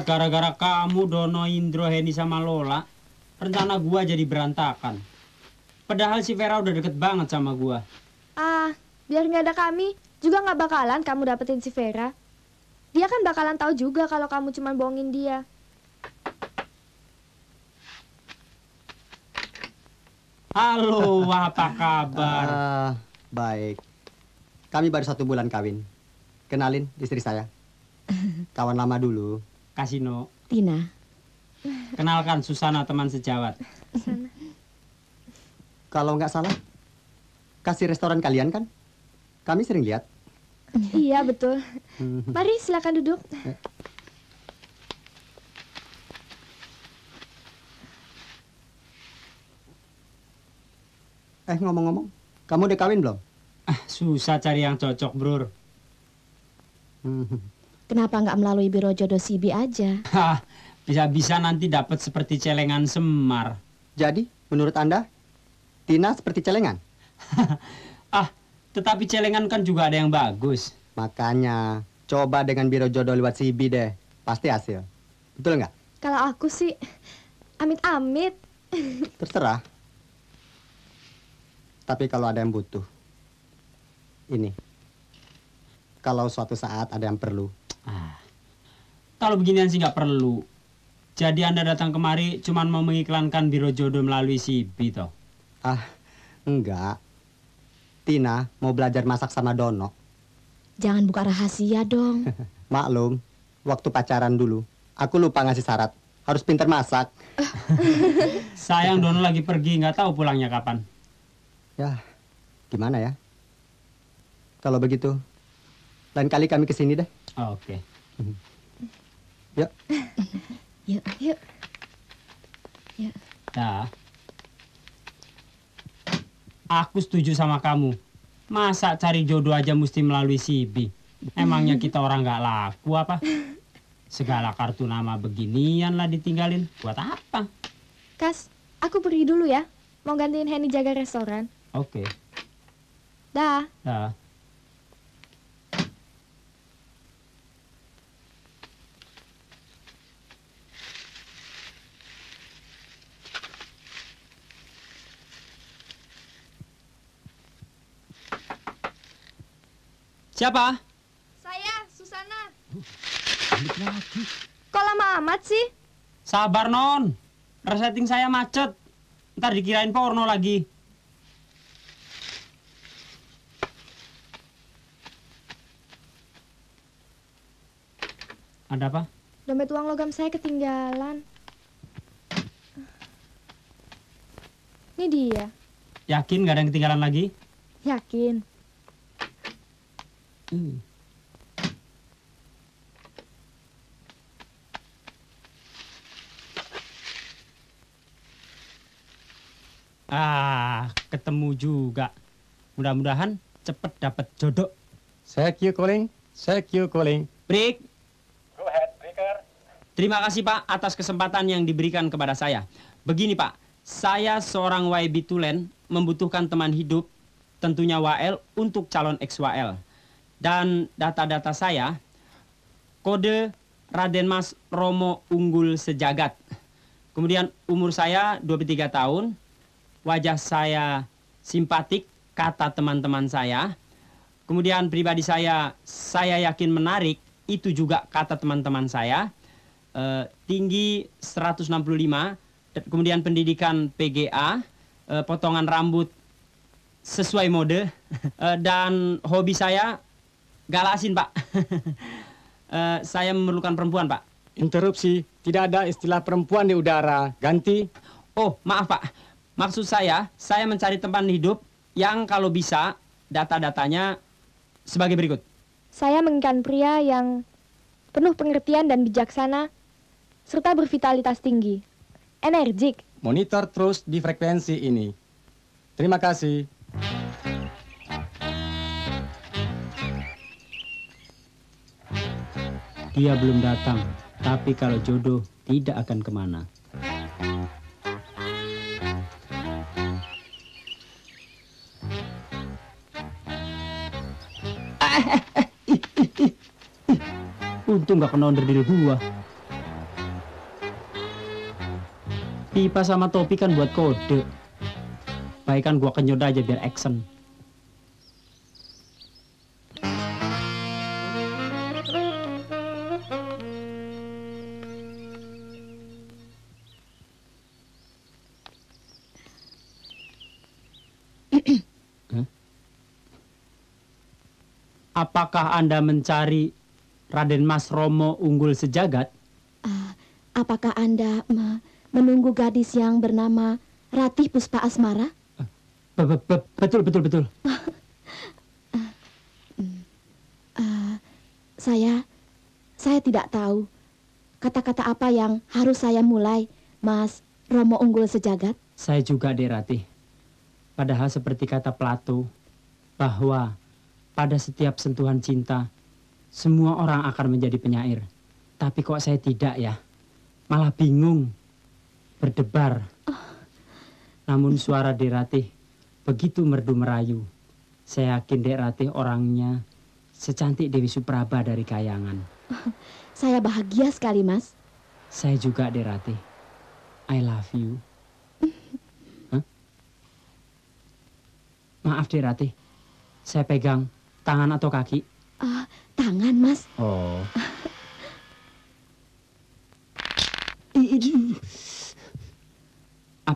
Gara-gara kamu, Dono, Indro, Henny, sama Lola, rencana gua jadi berantakan. Padahal si Vera udah deket banget sama gua. Ah, biar nggak ada kami, juga nggak bakalan kamu dapetin si Vera. Dia kan bakalan tahu juga kalau kamu cuma bohongin dia. Halo, apa kabar? Uh, baik. Kami baru satu bulan kawin. Kenalin, istri saya. Kawan lama dulu. Kasino. Tina. Kenalkan, Susana, teman sejawat. Susana. Kalau nggak salah, kasih restoran kalian kan? Kami sering lihat. Iya, betul. Mari, silakan duduk. Eh. Eh, ngomong-ngomong, kamu udah kawin belum? Ah, susah cari yang cocok, Bro. Kenapa nggak melalui Biro Jodoh C B aja? Hah, bisa-bisa nanti dapat seperti celengan Semar. Jadi, menurut Anda, Tina seperti celengan? Ah, tetapi celengan kan juga ada yang bagus. Makanya, coba dengan Biro Jodoh lewat C B deh. Pasti hasil. Betul nggak? Kalau aku sih, amit-amit. Terserah. Tapi kalau ada yang butuh, ini. Kalau suatu saat ada yang perlu. Ah, kalau beginian sih nggak perlu. Jadi Anda datang kemari cuman mau mengiklankan Biro Jodoh melalui C B, toh? Ah, enggak. Tina mau belajar masak sama Dono. Jangan buka rahasia dong. Maklum, waktu pacaran dulu, aku lupa ngasih syarat. Harus pintar masak. Sayang, Dono lagi pergi, nggak tahu pulangnya kapan. Ya, gimana ya? Kalau begitu, lain kali kami kesini deh. Oh, oke. Okay. Yuk. Yuk, yuk. Yuk. Nah, aku setuju sama kamu. Masa cari jodoh aja mesti melalui C B? Emangnya kita orang nggak laku apa? Segala kartu nama beginian lah ditinggalin. Buat apa? Kas, aku pergi dulu ya. Mau gantiin Henny jaga restoran. Oke. Okay. Dah. Dah. Siapa? Saya, Susana. Kok lama amat sih? Sabar, Non. Resetting saya macet. Ntar dikirain porno lagi. Ada apa? Dompet uang logam saya ketinggalan. Ini dia. Yakin gak ada yang ketinggalan lagi? Yakin. Hmm. Ah, ketemu juga. Mudah-mudahan cepet dapat jodoh. Thank you calling, thank you calling. Break. Terima kasih, Pak, atas kesempatan yang diberikan kepada saya. Begini, Pak, saya seorang W B Tulen membutuhkan teman hidup, tentunya W L untuk calon ex W L. Dan data-data saya, kode Raden Mas Romo Unggul Sejagat. Kemudian umur saya dua puluh tiga tahun, wajah saya simpatik, kata teman-teman saya. Kemudian pribadi saya, saya yakin menarik, itu juga kata teman-teman saya. Uh, tinggi seratus enam puluh lima, kemudian pendidikan P G A, uh, potongan rambut sesuai mode, uh, dan hobi saya galasin, Pak. uh, Saya memerlukan perempuan, Pak. Interupsi, tidak ada istilah perempuan di udara. Ganti. Oh, maaf, Pak. Maksud saya, saya mencari teman hidup yang kalau bisa data-datanya sebagai berikut. Saya menginginkan pria yang penuh pengertian dan bijaksana, serta bervitalitas tinggi, energik. Monitor terus di frekuensi ini. Terima kasih. Dia belum datang, tapi kalau jodoh tidak akan kemana. Untung gak kena onder diri gua. Pipa sama topi kan buat kode. Baik kan gua kenyod aja biar action. Apakah Anda mencari Raden Mas Romo Unggul Sejagat? Uh, apakah Anda me menunggu gadis yang bernama Ratih Puspa Asmara? Uh, be be betul, betul, betul. uh, uh, saya, saya tidak tahu kata-kata apa yang harus saya mulai, Mas Romo Unggul Sejagat. Saya juga, De Ratih. Padahal seperti kata Plato, bahwa pada setiap sentuhan cinta, semua orang akan menjadi penyair. Tapi kok saya tidak ya? Malah bingung, berdebar. Oh. Namun suara Dek Ratih begitu merdu merayu. Saya yakin Dek Ratih orangnya secantik Dewi Supraba dari Kayangan. Oh, saya bahagia sekali, Mas. Saya juga, Dek Ratih. I love you. Huh? Maaf, Dek Ratih. Saya pegang tangan atau kaki? Uh, tangan, Mas. Oh.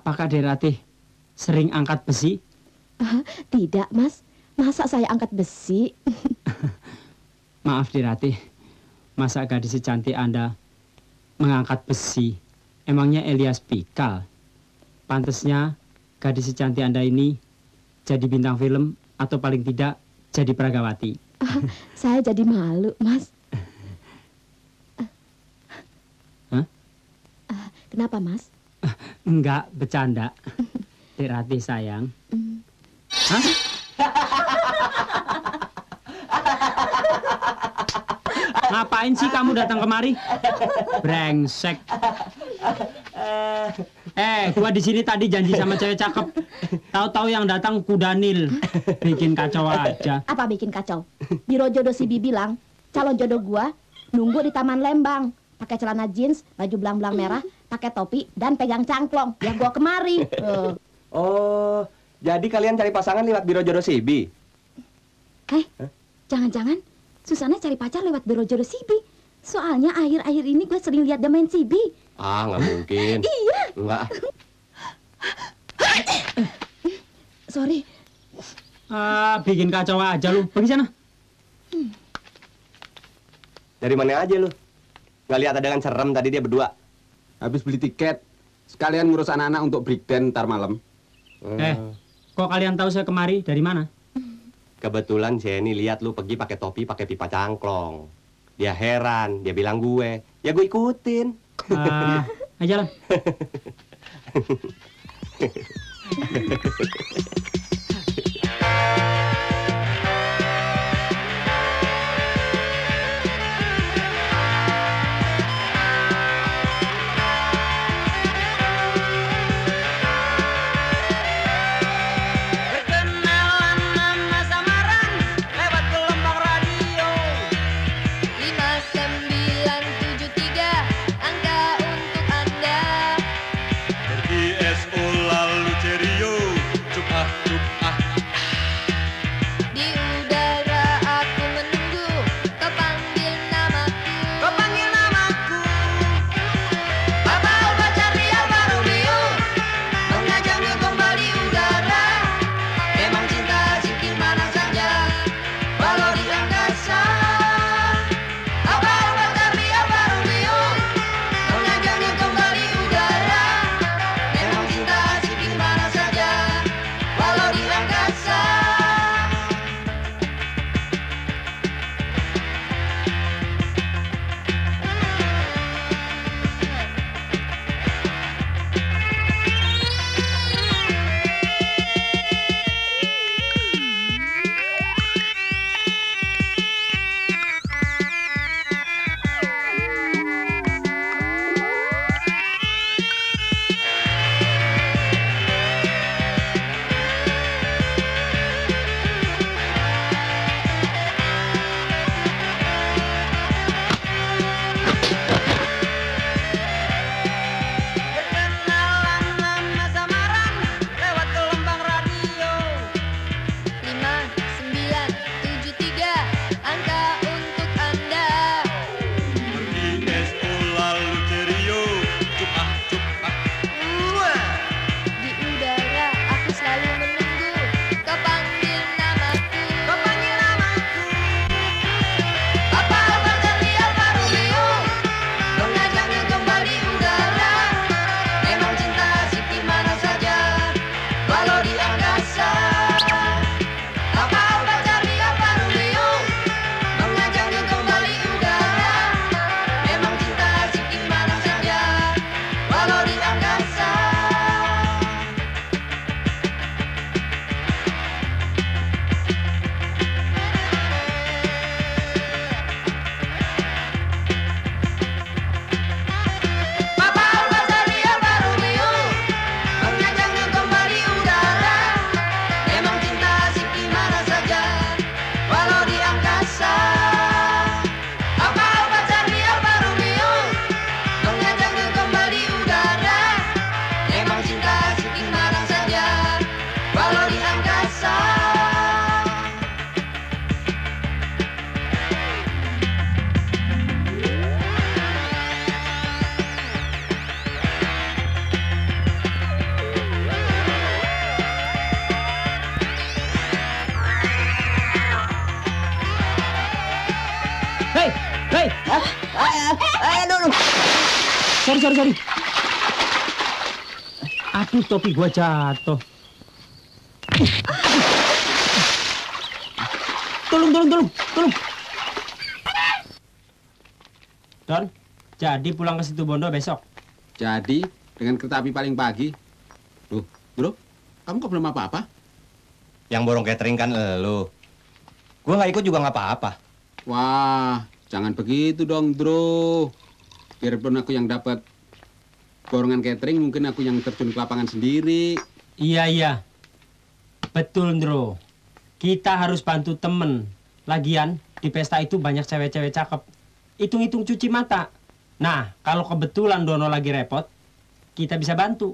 Apakah Dek Ratih sering angkat besi? Uh, tidak, Mas. Masa saya angkat besi? Maaf, Dek Ratih. Masa gadis secantik Anda mengangkat besi? Emangnya Elias Pikal? Pantesnya gadis secantik Anda ini jadi bintang film atau paling tidak jadi peragawati. Uh, saya jadi malu, Mas. Uh. Huh? Uh, kenapa, Mas? Uh, enggak, bercanda. Dek Ratih, sayang. Mm. Hah? Ngapain sih kamu datang kemari? Brengsek. Eh, gua di sini tadi janji sama cewek cakep. Tahu-tahu yang datang kuda nil. Bikin kacau aja. Apa bikin kacau? Biro Jodoh C B bilang, calon jodoh gua nunggu di Taman Lembang, pakai celana jeans, baju belang-belang merah, pakai topi dan pegang cangklong. Ya gua kemari. Uh. Oh, jadi kalian cari pasangan lewat Biro Jodoh C B? Eh, jangan-jangan Susana cari pacar lewat Biro Jodoh C B. Soalnya akhir-akhir ini gue sering lihat dia main C B. Ah, nggak mungkin. Iya. Enggak. Sorry. Ah, bikin kacau aja lu. Pergi sana. Hmm. Dari mana aja lu? Nggak lihat ada yang serem tadi dia berdua. Habis beli tiket, sekalian ngurus anak-anak untuk breakdance ntar malam. Eh, kok kalian tahu saya kemari? Dari mana? Kebetulan Jenny lihat lu pergi pakai topi, pakai pipa cangklong. Dia heran, dia bilang gue. Ya gue ikutin. Ah, uh, aja lah. Sorry, sorry, sorry. Aduh, topi gua jatuh. Tolong, tolong, tolong, tolong. Don, jadi pulang ke Situbondo besok? Jadi, dengan kereta api paling pagi. Loh, bro, kamu kok belum apa-apa? Yang borong catering kan elu. Gua nggak ikut juga nggak apa-apa. Wah, jangan begitu dong, bro. Biarpun aku yang dapat borongan catering, mungkin aku yang terjun ke lapangan sendiri. Iya, iya. Betul, Indro. Kita harus bantu temen. Lagian, di pesta itu banyak cewek-cewek cakep. Hitung-hitung cuci mata. Nah, kalau kebetulan Dono lagi repot, kita bisa bantu.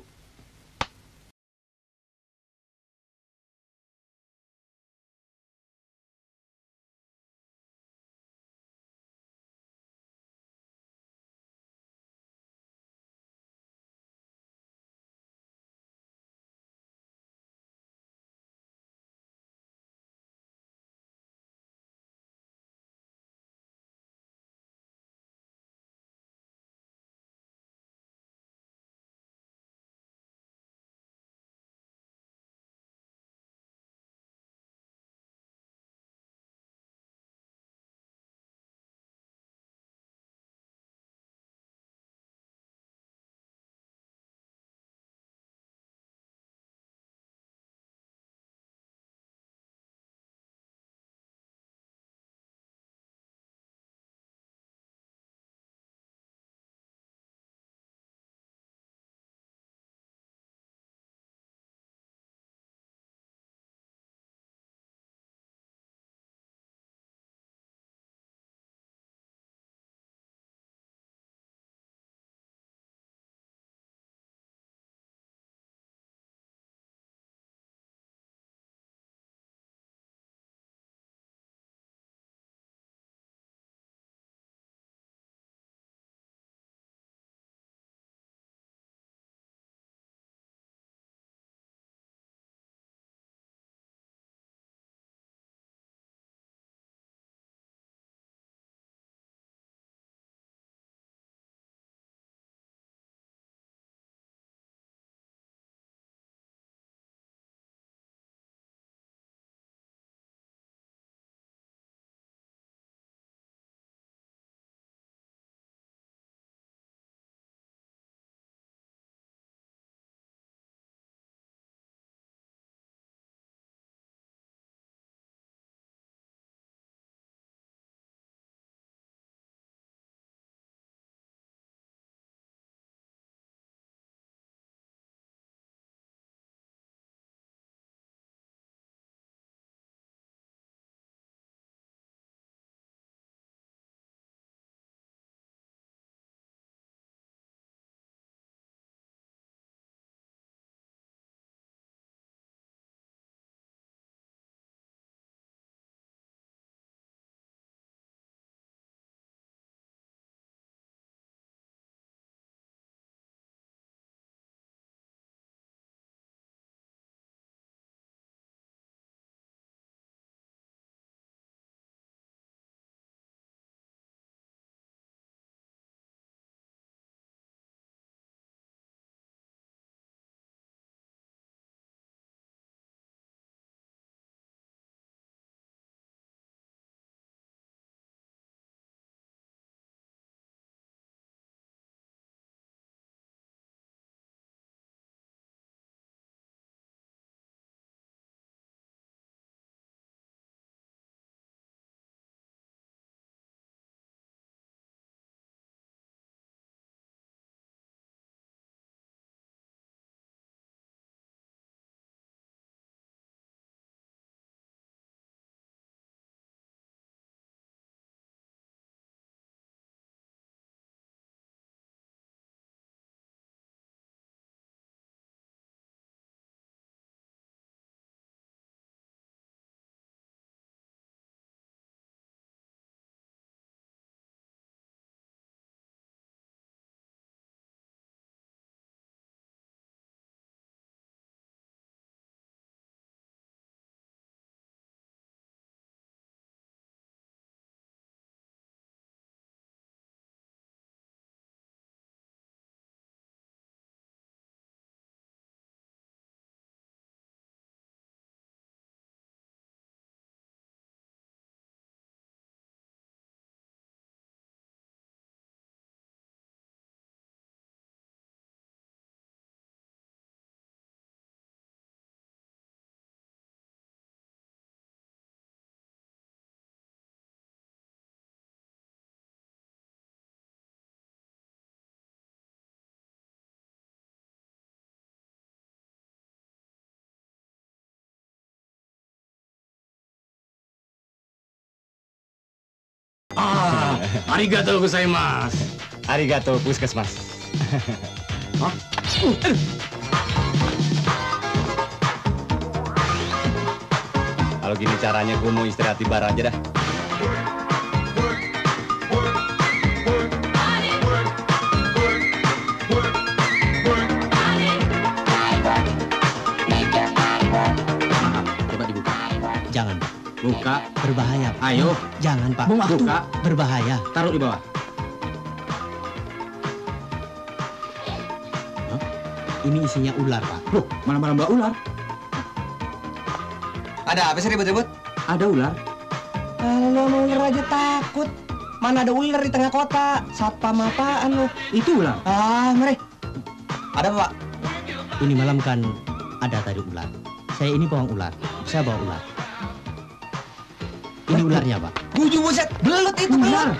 Arigatou gozaimasu. Arigatou puskesmas. Hah? Kalau gini caranya, gue mau istirahat di bar aja dah. Coba dibuka. Jangan. Buka. Berbahaya. Ayo. Jangan, Pak. Buang waktu. Buka. Berbahaya. Taruh di bawah. Hah? Ini isinya ular, Pak. Loh, mana-mana mbak ular? Ada apa sih ribut-ribut? Ada ular. Kalau mau ular aja takut. Mana ada ular di tengah kota? Satpam apaan lo? Itu ular. Ah, mari. Ada apa, Pak? Ini malam kan ada tadi ular. Saya ini bawang ular. Saya bawa ular. Ini ularnya, Pak. Guju buset, belut itu ular.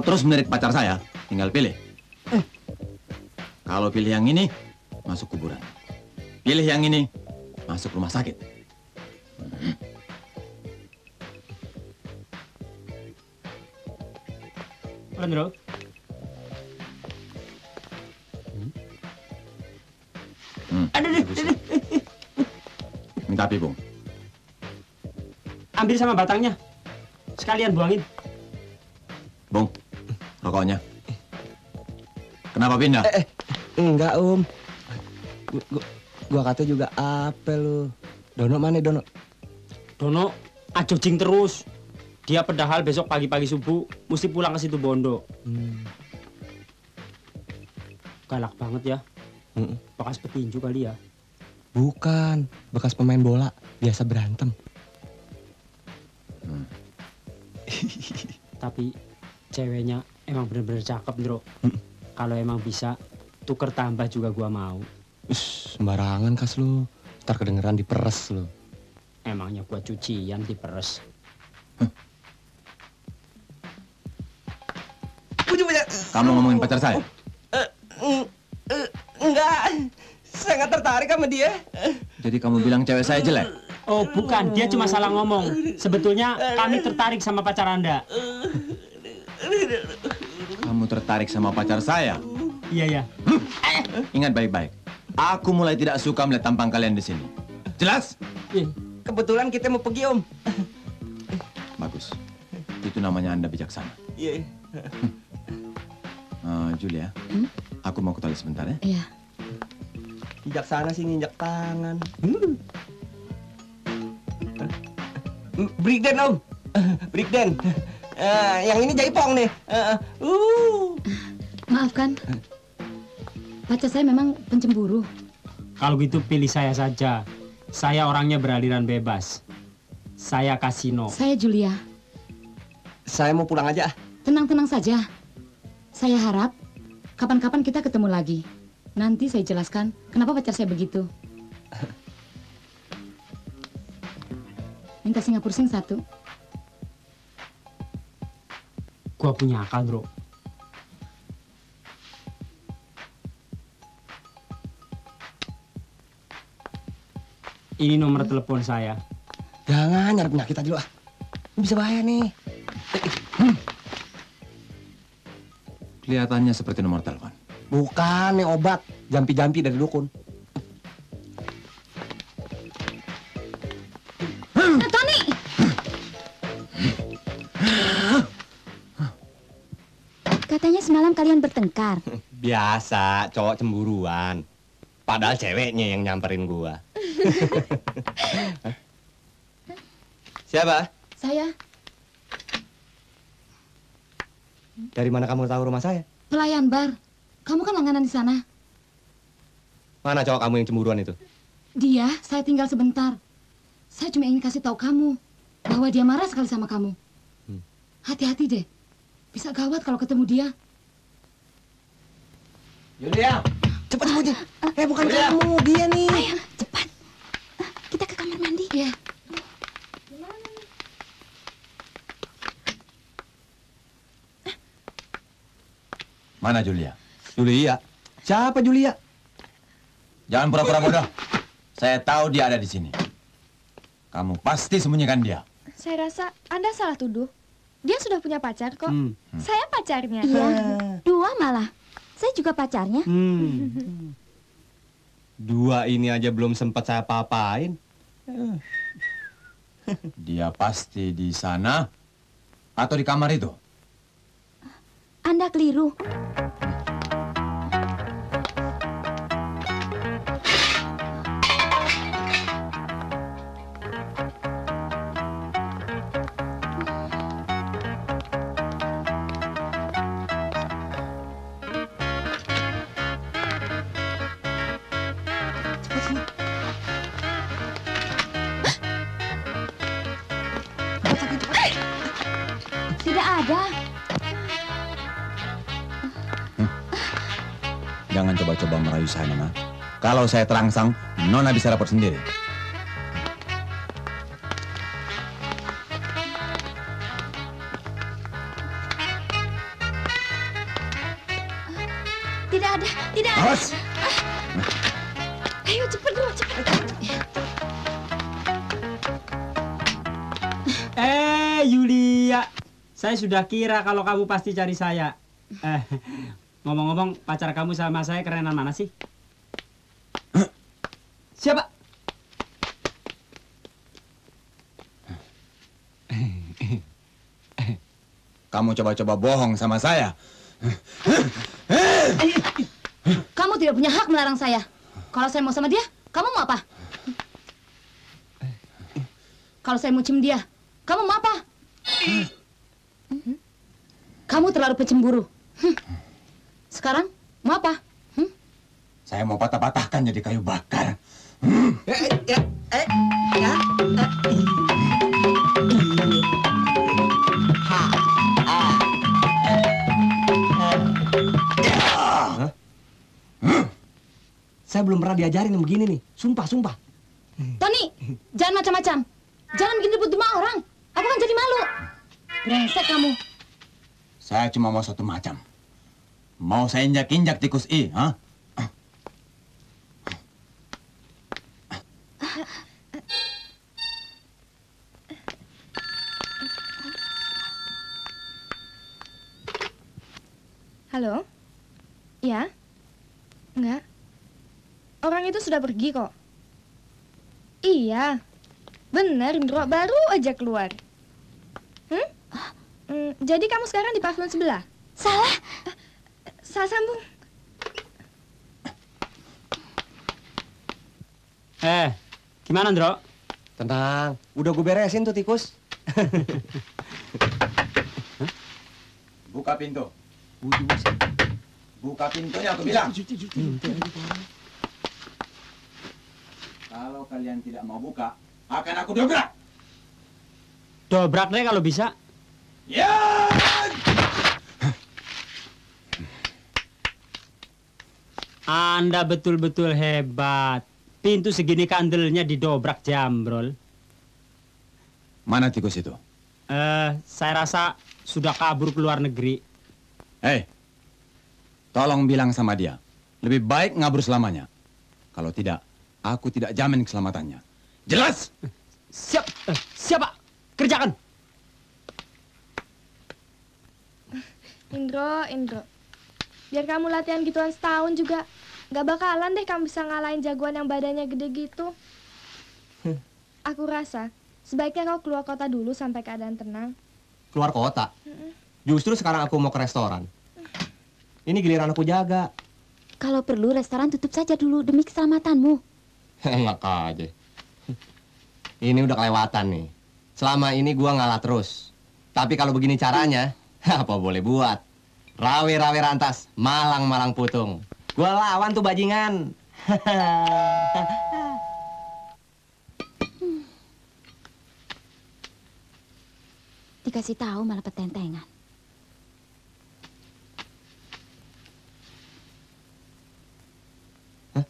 Terus menirik pacar saya, tinggal pilih. Eh. Kalau pilih yang ini, masuk kuburan. Pilih yang ini, masuk rumah sakit. Hmm. Indro. Hmm. Aduh, aduh. Minta api, Bung. Ambil sama batangnya. Sekalian buangin. Bung. Rokoknya. Kenapa pindah? Eh, eh, enggak, Om. Gua, gua kata juga apa lu. Dono mana, Dono? Dono ajojing terus. Dia padahal besok pagi-pagi subuh mesti pulang ke Situbondo. Hmm. Galak banget ya. Mm-mm. Bekas petinju kali ya? Bukan, bekas pemain bola, biasa berantem. Hmm. Tapi ceweknya emang bener-bener cakep, Ndro. Hmm. Kalau emang bisa, tuker tambah juga gua mau. Ush, sembarangan kas lu. Ntar kedengeran diperes lu. Emangnya gua cucian diperes. Huh. Kamu ngomongin pacar saya? Uh, uh, uh, enggak. Saya nggak tertarik sama dia. Jadi kamu bilang cewek saya jelek? Oh, bukan. Dia cuma salah ngomong. Sebetulnya kami tertarik sama pacar Anda. Kamu tertarik sama pacar saya? Iya, ya. Hmm. Ingat baik-baik. Aku mulai tidak suka melihat tampang kalian di sini. Jelas? Kebetulan kita mau pergi, Om. Bagus. Di Itu namanya Anda bijaksana. Iya. Yeah. uh, Julia, hmm? Aku mau ke toilet sebentar ya. Iya. Yeah. Bijaksana sih nginjak tangan. Hmm. Breakdown om, breakdown. Uh, yang ini jaipong nih. Uh, uh. Maafkan, pacar saya memang pencemburu. Kalau gitu pilih saya saja. Saya orangnya beraliran bebas. Saya Kasino. Saya Julia. Saya mau pulang aja. Tenang-tenang saja. Saya harap kapan-kapan kita ketemu lagi. Nanti saya jelaskan kenapa pacar saya begitu. Minta Singapura sing satu. Gua punya akal, bro. Ini nomor telepon saya. Jangan, nyari penyakit tadi lo ah. Bisa bahaya nih. Hmm. Kelihatannya seperti nomor telepon. Bukan, nih obat. Jampi-jampi dari dukun. Hmm. Nah, Tony! Katanya semalam kalian bertengkar. Biasa, cowok cemburuan. Padahal ceweknya yang nyamperin gua. Siapa? Saya. Dari mana kamu tahu rumah saya? Pelayan bar. Kamu kan langganan di sana. Mana cowok kamu yang cemburuan itu? Dia, saya tinggal sebentar. Saya cuma ingin kasih tahu kamu bahwa dia marah sekali sama kamu. Hati-hati deh. Bisa gawat kalau ketemu dia. Julia, cepat semuanya. Eh, bukan kamu, dia nih. Ayo. Ya. Mana Julia? Julia? Siapa Julia? Jangan pura-pura bodoh. Saya tahu dia ada di sini. Kamu pasti sembunyikan dia. Saya rasa Anda salah tuduh. Dia sudah punya pacar kok. Hmm. Hmm. Saya pacarnya. Iya. Dua malah. Saya juga pacarnya. Hmm. Dua ini aja belum sempat saya apa-apain. Dia pasti di sana atau di kamar itu. Anda keliru. Jangan coba-coba merayu saya, Nona. Kalau saya terangsang, Nona bisa rapor sendiri. Tidak ada, tidak ada. Awas! Ayo, cepat dulu, cepat. Eh, Julia. Saya sudah kira kalau kamu pasti cari saya. Eh... Ngomong-ngomong, pacar kamu sama saya kerenan mana sih? Siapa? Kamu coba-coba bohong sama saya. Kamu tidak punya hak melarang saya. Kalau saya mau sama dia, kamu mau apa? Kalau saya mau cium dia, kamu mau apa? Kamu terlalu pecemburu. Sekarang, mau apa? Hmm? Saya mau patah-patahkan jadi kayu bakar. Hmm. Eh, eh, eh, ya, eh. Ha, ah. Huh? Huh? Saya belum pernah diajarin yang begini nih. Sumpah, sumpah. Tony, jangan macam-macam. Jangan bikin ribut sama orang. Aku kan jadi malu. Brengsek kamu. Saya cuma mau satu macam. Mau saya injak-injak tikus I, ha? Halo? Ya? Enggak? Orang itu sudah pergi kok. Iya. Benar, Indro baru aja keluar. Hmm? Mm, jadi kamu sekarang di pavilion sebelah? Salah. Uh, salah sambung. Eh, gimana, Ndro? Tenang, udah gue beresin tuh tikus. Buka pintu. Buka pintunya aku bilang. Kalau kalian tidak mau buka, akan aku dobrak. Dobrak deh kalau bisa. Ya! Anda betul-betul hebat. Pintu segini kandelnya didobrak jambrol. Mana tikus itu? Eh, saya rasa sudah kabur ke luar negeri. Hei, tolong bilang sama dia, lebih baik ngabur selamanya. Kalau tidak, aku tidak jamin keselamatannya. Jelas? Siap, eh, siap Pak. Kerjakan. Indro, Indro, biar kamu latihan gituan setahun juga. Gak bakalan deh kamu bisa ngalahin jagoan yang badannya gede gitu. Aku rasa sebaiknya kau keluar kota dulu sampai keadaan tenang. Keluar kota? Mm-mm. Justru sekarang aku mau ke restoran. Ini giliran aku jaga. Kalau perlu restoran tutup saja dulu demi keselamatanmu. Enak aja. Ini udah kelewatan nih. Selama ini gua ngalah terus. Tapi kalau begini caranya, apa boleh buat. Rawe-rawe rantas, malang-malang putung. Gua lawan tuh bajingan. Dikasih tahu malah petentengan. Hah?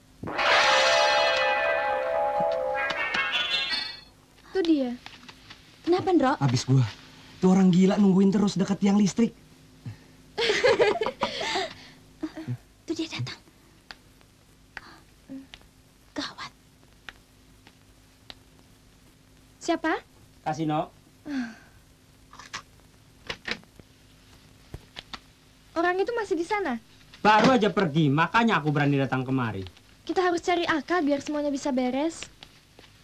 Itu dia. Kenapa, Ndro? Abis gua. Tuh orang gila nungguin terus dekat tiang listrik. Itu dia datang. Gawat. Siapa? Kasino. Orang itu masih di sana? Baru aja pergi, makanya aku berani datang kemari. Kita harus cari akal biar semuanya bisa beres.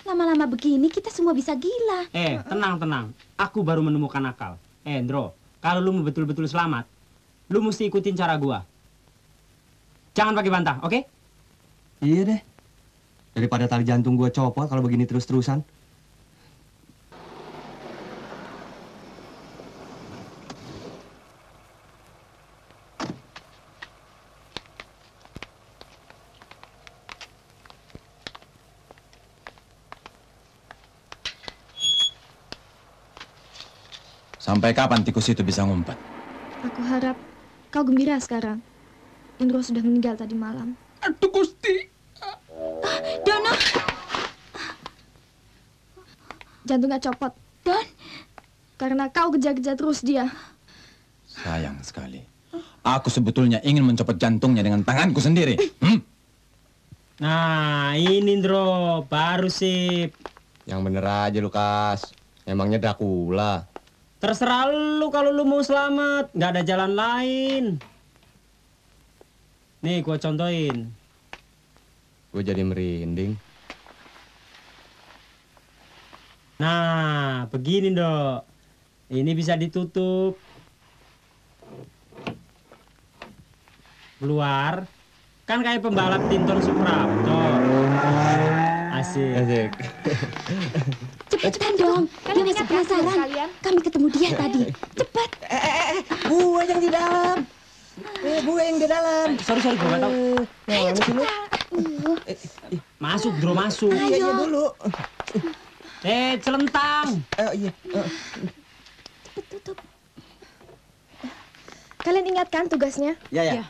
Lama-lama begini kita semua bisa gila. Eh, tenang-tenang. Aku baru menemukan akal. Eh, Ndro, kalau lu mau betul-betul selamat, lu mesti ikutin cara gua. Jangan pakai bantah, oke? Okay? Iya deh. Daripada tali jantung gua copot kalau begini terus-terusan. Sampai kapan tikus itu bisa ngumpet? Aku harap kau gembira sekarang. Indro sudah meninggal tadi malam. Aduh, Gusti. Ah, Dono. Jantungnya copot. Don. Karena kau kejar-kejar terus dia. Sayang sekali. Aku sebetulnya ingin mencopot jantungnya dengan tanganku sendiri. Hmm? Nah, ini Indro. Baru sip. Yang bener aja, Lukas. Emangnya Dracula. Terserah lu kalau lu mau selamat. Nggak ada jalan lain. Nih, gua contohin. Gua jadi merinding. Nah, begini, Dok. Ini bisa ditutup. Keluar. Kan kayak pembalap Tinton Supraba. Asik. Asik. Cepetan dong. Kan dia masih penasaran. Kami ketemu dia tadi. Cepat. Eh, eh, eh. Gue yang di dalam. Eh, gue yang di dalam. Sorry, sorry, gue gak tau. Ayo, cepetan. Masuk, Ndro, masuk. Ayo dulu. Eh, celentang. Ayo, iya. Cepet tutup. Kalian ingatkan tugasnya? Ya, ya.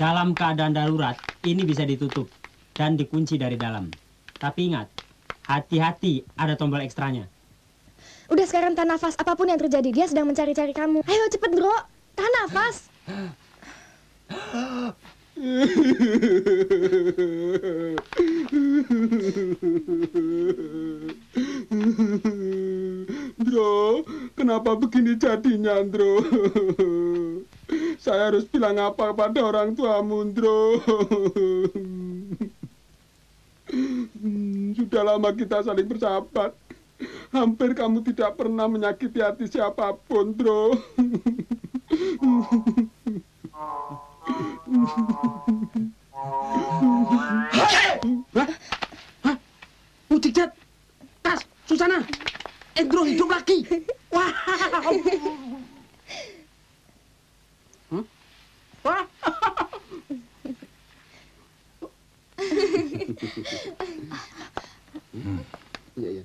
Dalam keadaan darurat, ini bisa ditutup dan dikunci dari dalam. Tapi ingat, hati-hati, ada tombol ekstranya. Udah sekarang tahan nafas, apapun yang terjadi, dia sedang mencari-cari kamu. Ayo cepet, Ndro, tahan nafas. Ndro, kenapa begini jadinya, Ndro? Saya harus bilang apa pada orang tuamu, Ndro? Hmm, sudah lama kita saling bersahabat. Hampir kamu tidak pernah menyakiti hati siapapun, Bro. Hah? Hah? Ucikjat, Tas, Susana, Indro hidup lagi. Wah. Huh? Wah. Iya, iya.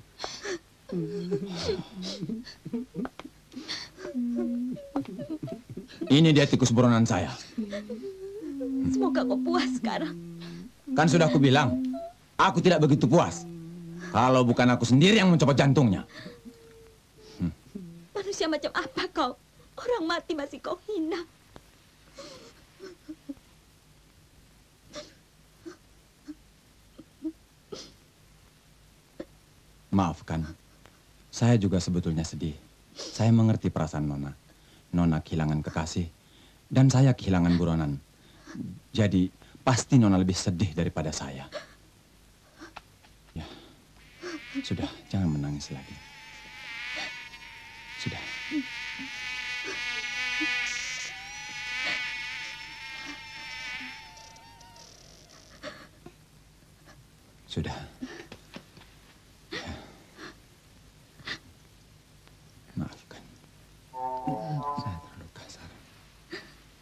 Ini dia tikus buronan saya. Semoga kau puas sekarang. Kan sudah aku bilang, aku tidak begitu puas. Kalau bukan aku sendiri yang mencopot jantungnya. Hmm. Manusia macam apa kau? Orang mati masih kau hina. Maafkan, saya juga sebetulnya sedih. Saya mengerti perasaan Nona. Nona kehilangan kekasih, dan saya kehilangan buronan. Jadi, pasti Nona lebih sedih daripada saya. Ya, sudah, jangan menangis lagi. Sudah. Sudah.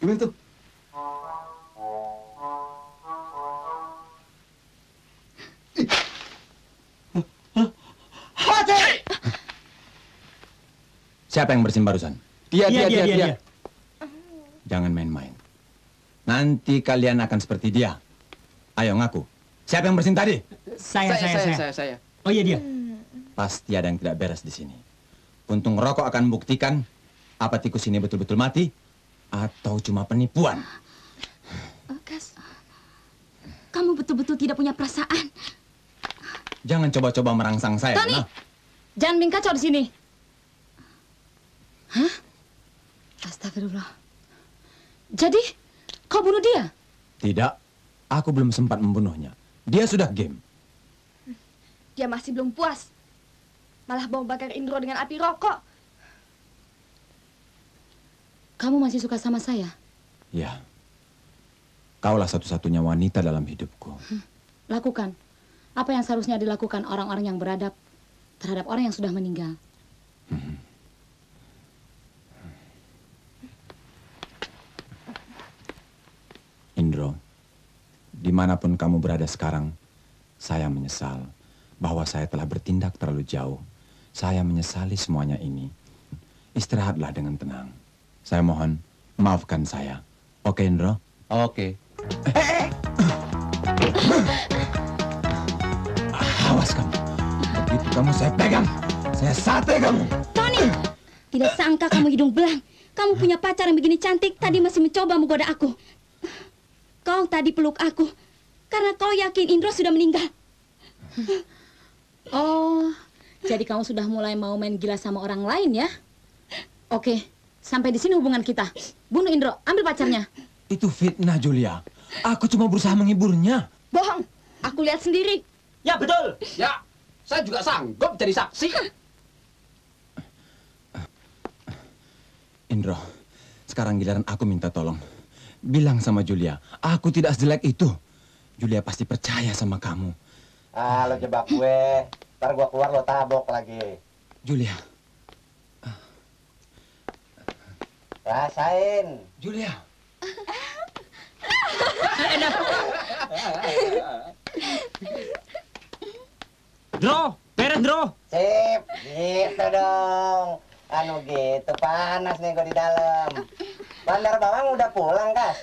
Gimana tuh? Siapa yang bersin barusan? Dia, dia, dia, dia. Jangan main-main. Nanti kalian akan seperti dia. Ayo ngaku. Siapa yang bersin tadi? Saya, saya, saya, saya. Oh iya dia. Pasti ada yang tidak beres di sini. Untung rokok akan membuktikan apa tikus ini betul-betul mati. Atau cuma penipuan? Kas, kamu betul-betul tidak punya perasaan. Jangan coba-coba merangsang saya. Tony, nah. Jangan bikin kacau di sini. Hah? Astagfirullah. Jadi, kau bunuh dia? Tidak, aku belum sempat membunuhnya. Dia sudah game. Dia masih belum puas. Malah bau bakar Indro dengan api rokok. Kamu masih suka sama saya? Ya. Kaulah satu-satunya wanita dalam hidupku. Lakukan apa yang seharusnya dilakukan orang-orang yang beradab terhadap orang yang sudah meninggal. Hmm. Indro, dimanapun kamu berada sekarang, saya menyesal bahwa saya telah bertindak terlalu jauh. Saya menyesali semuanya ini. Istirahatlah dengan tenang. Saya mohon, maafkan saya. Oke, Indro? Oke. Eh, eh. Awas kamu. Begitu kamu saya pegang, saya sate kamu. Tony, tidak sangka kamu hidung belang. Kamu punya pacar yang begini cantik, tadi masih mencoba menggoda aku. Kau tadi peluk aku, karena kau yakin Indro sudah meninggal. Oh, jadi kamu sudah mulai mau main gila sama orang lain ya? Oke. Sampai di sini hubungan kita. Bunuh Indro, ambil pacarnya. Itu fitnah, Julia. Aku cuma berusaha menghiburnya. Bohong, aku lihat sendiri. Ya, betul. Ya, saya juga sanggup jadi saksi. Indro, sekarang giliran aku minta tolong. Bilang sama Julia, aku tidak sejelek itu. Julia pasti percaya sama kamu. Ah, lo jebak gue. Ntar gue keluar, lo tabok lagi. Julia. Rasain, Julia. Dro, beres Dro. Sip, gitu dong. Anu gitu, panas nih gua di dalam. Bandar Bawang udah pulang, Kas?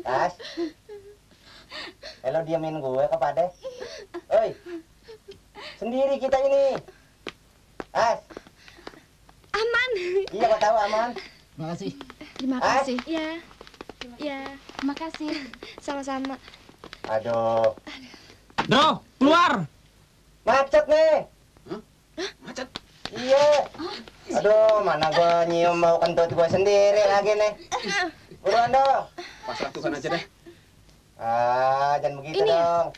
Kas? Eh, lo diamin gue kepada. Oi, sendiri kita ini. Kas? Aman. Iya, kau tahu aman. Makasih. Terima kasih. Iya. Iya, makasih. Sama-sama. Aduh. Bro, keluar. Macet nih. Hah? Macet. Iya. Aduh, mana gua nyium bau kentut gua sendiri lagi nih. Buruan dong. Pasrah Tuhan aja deh. Ah, jangan begitu dong.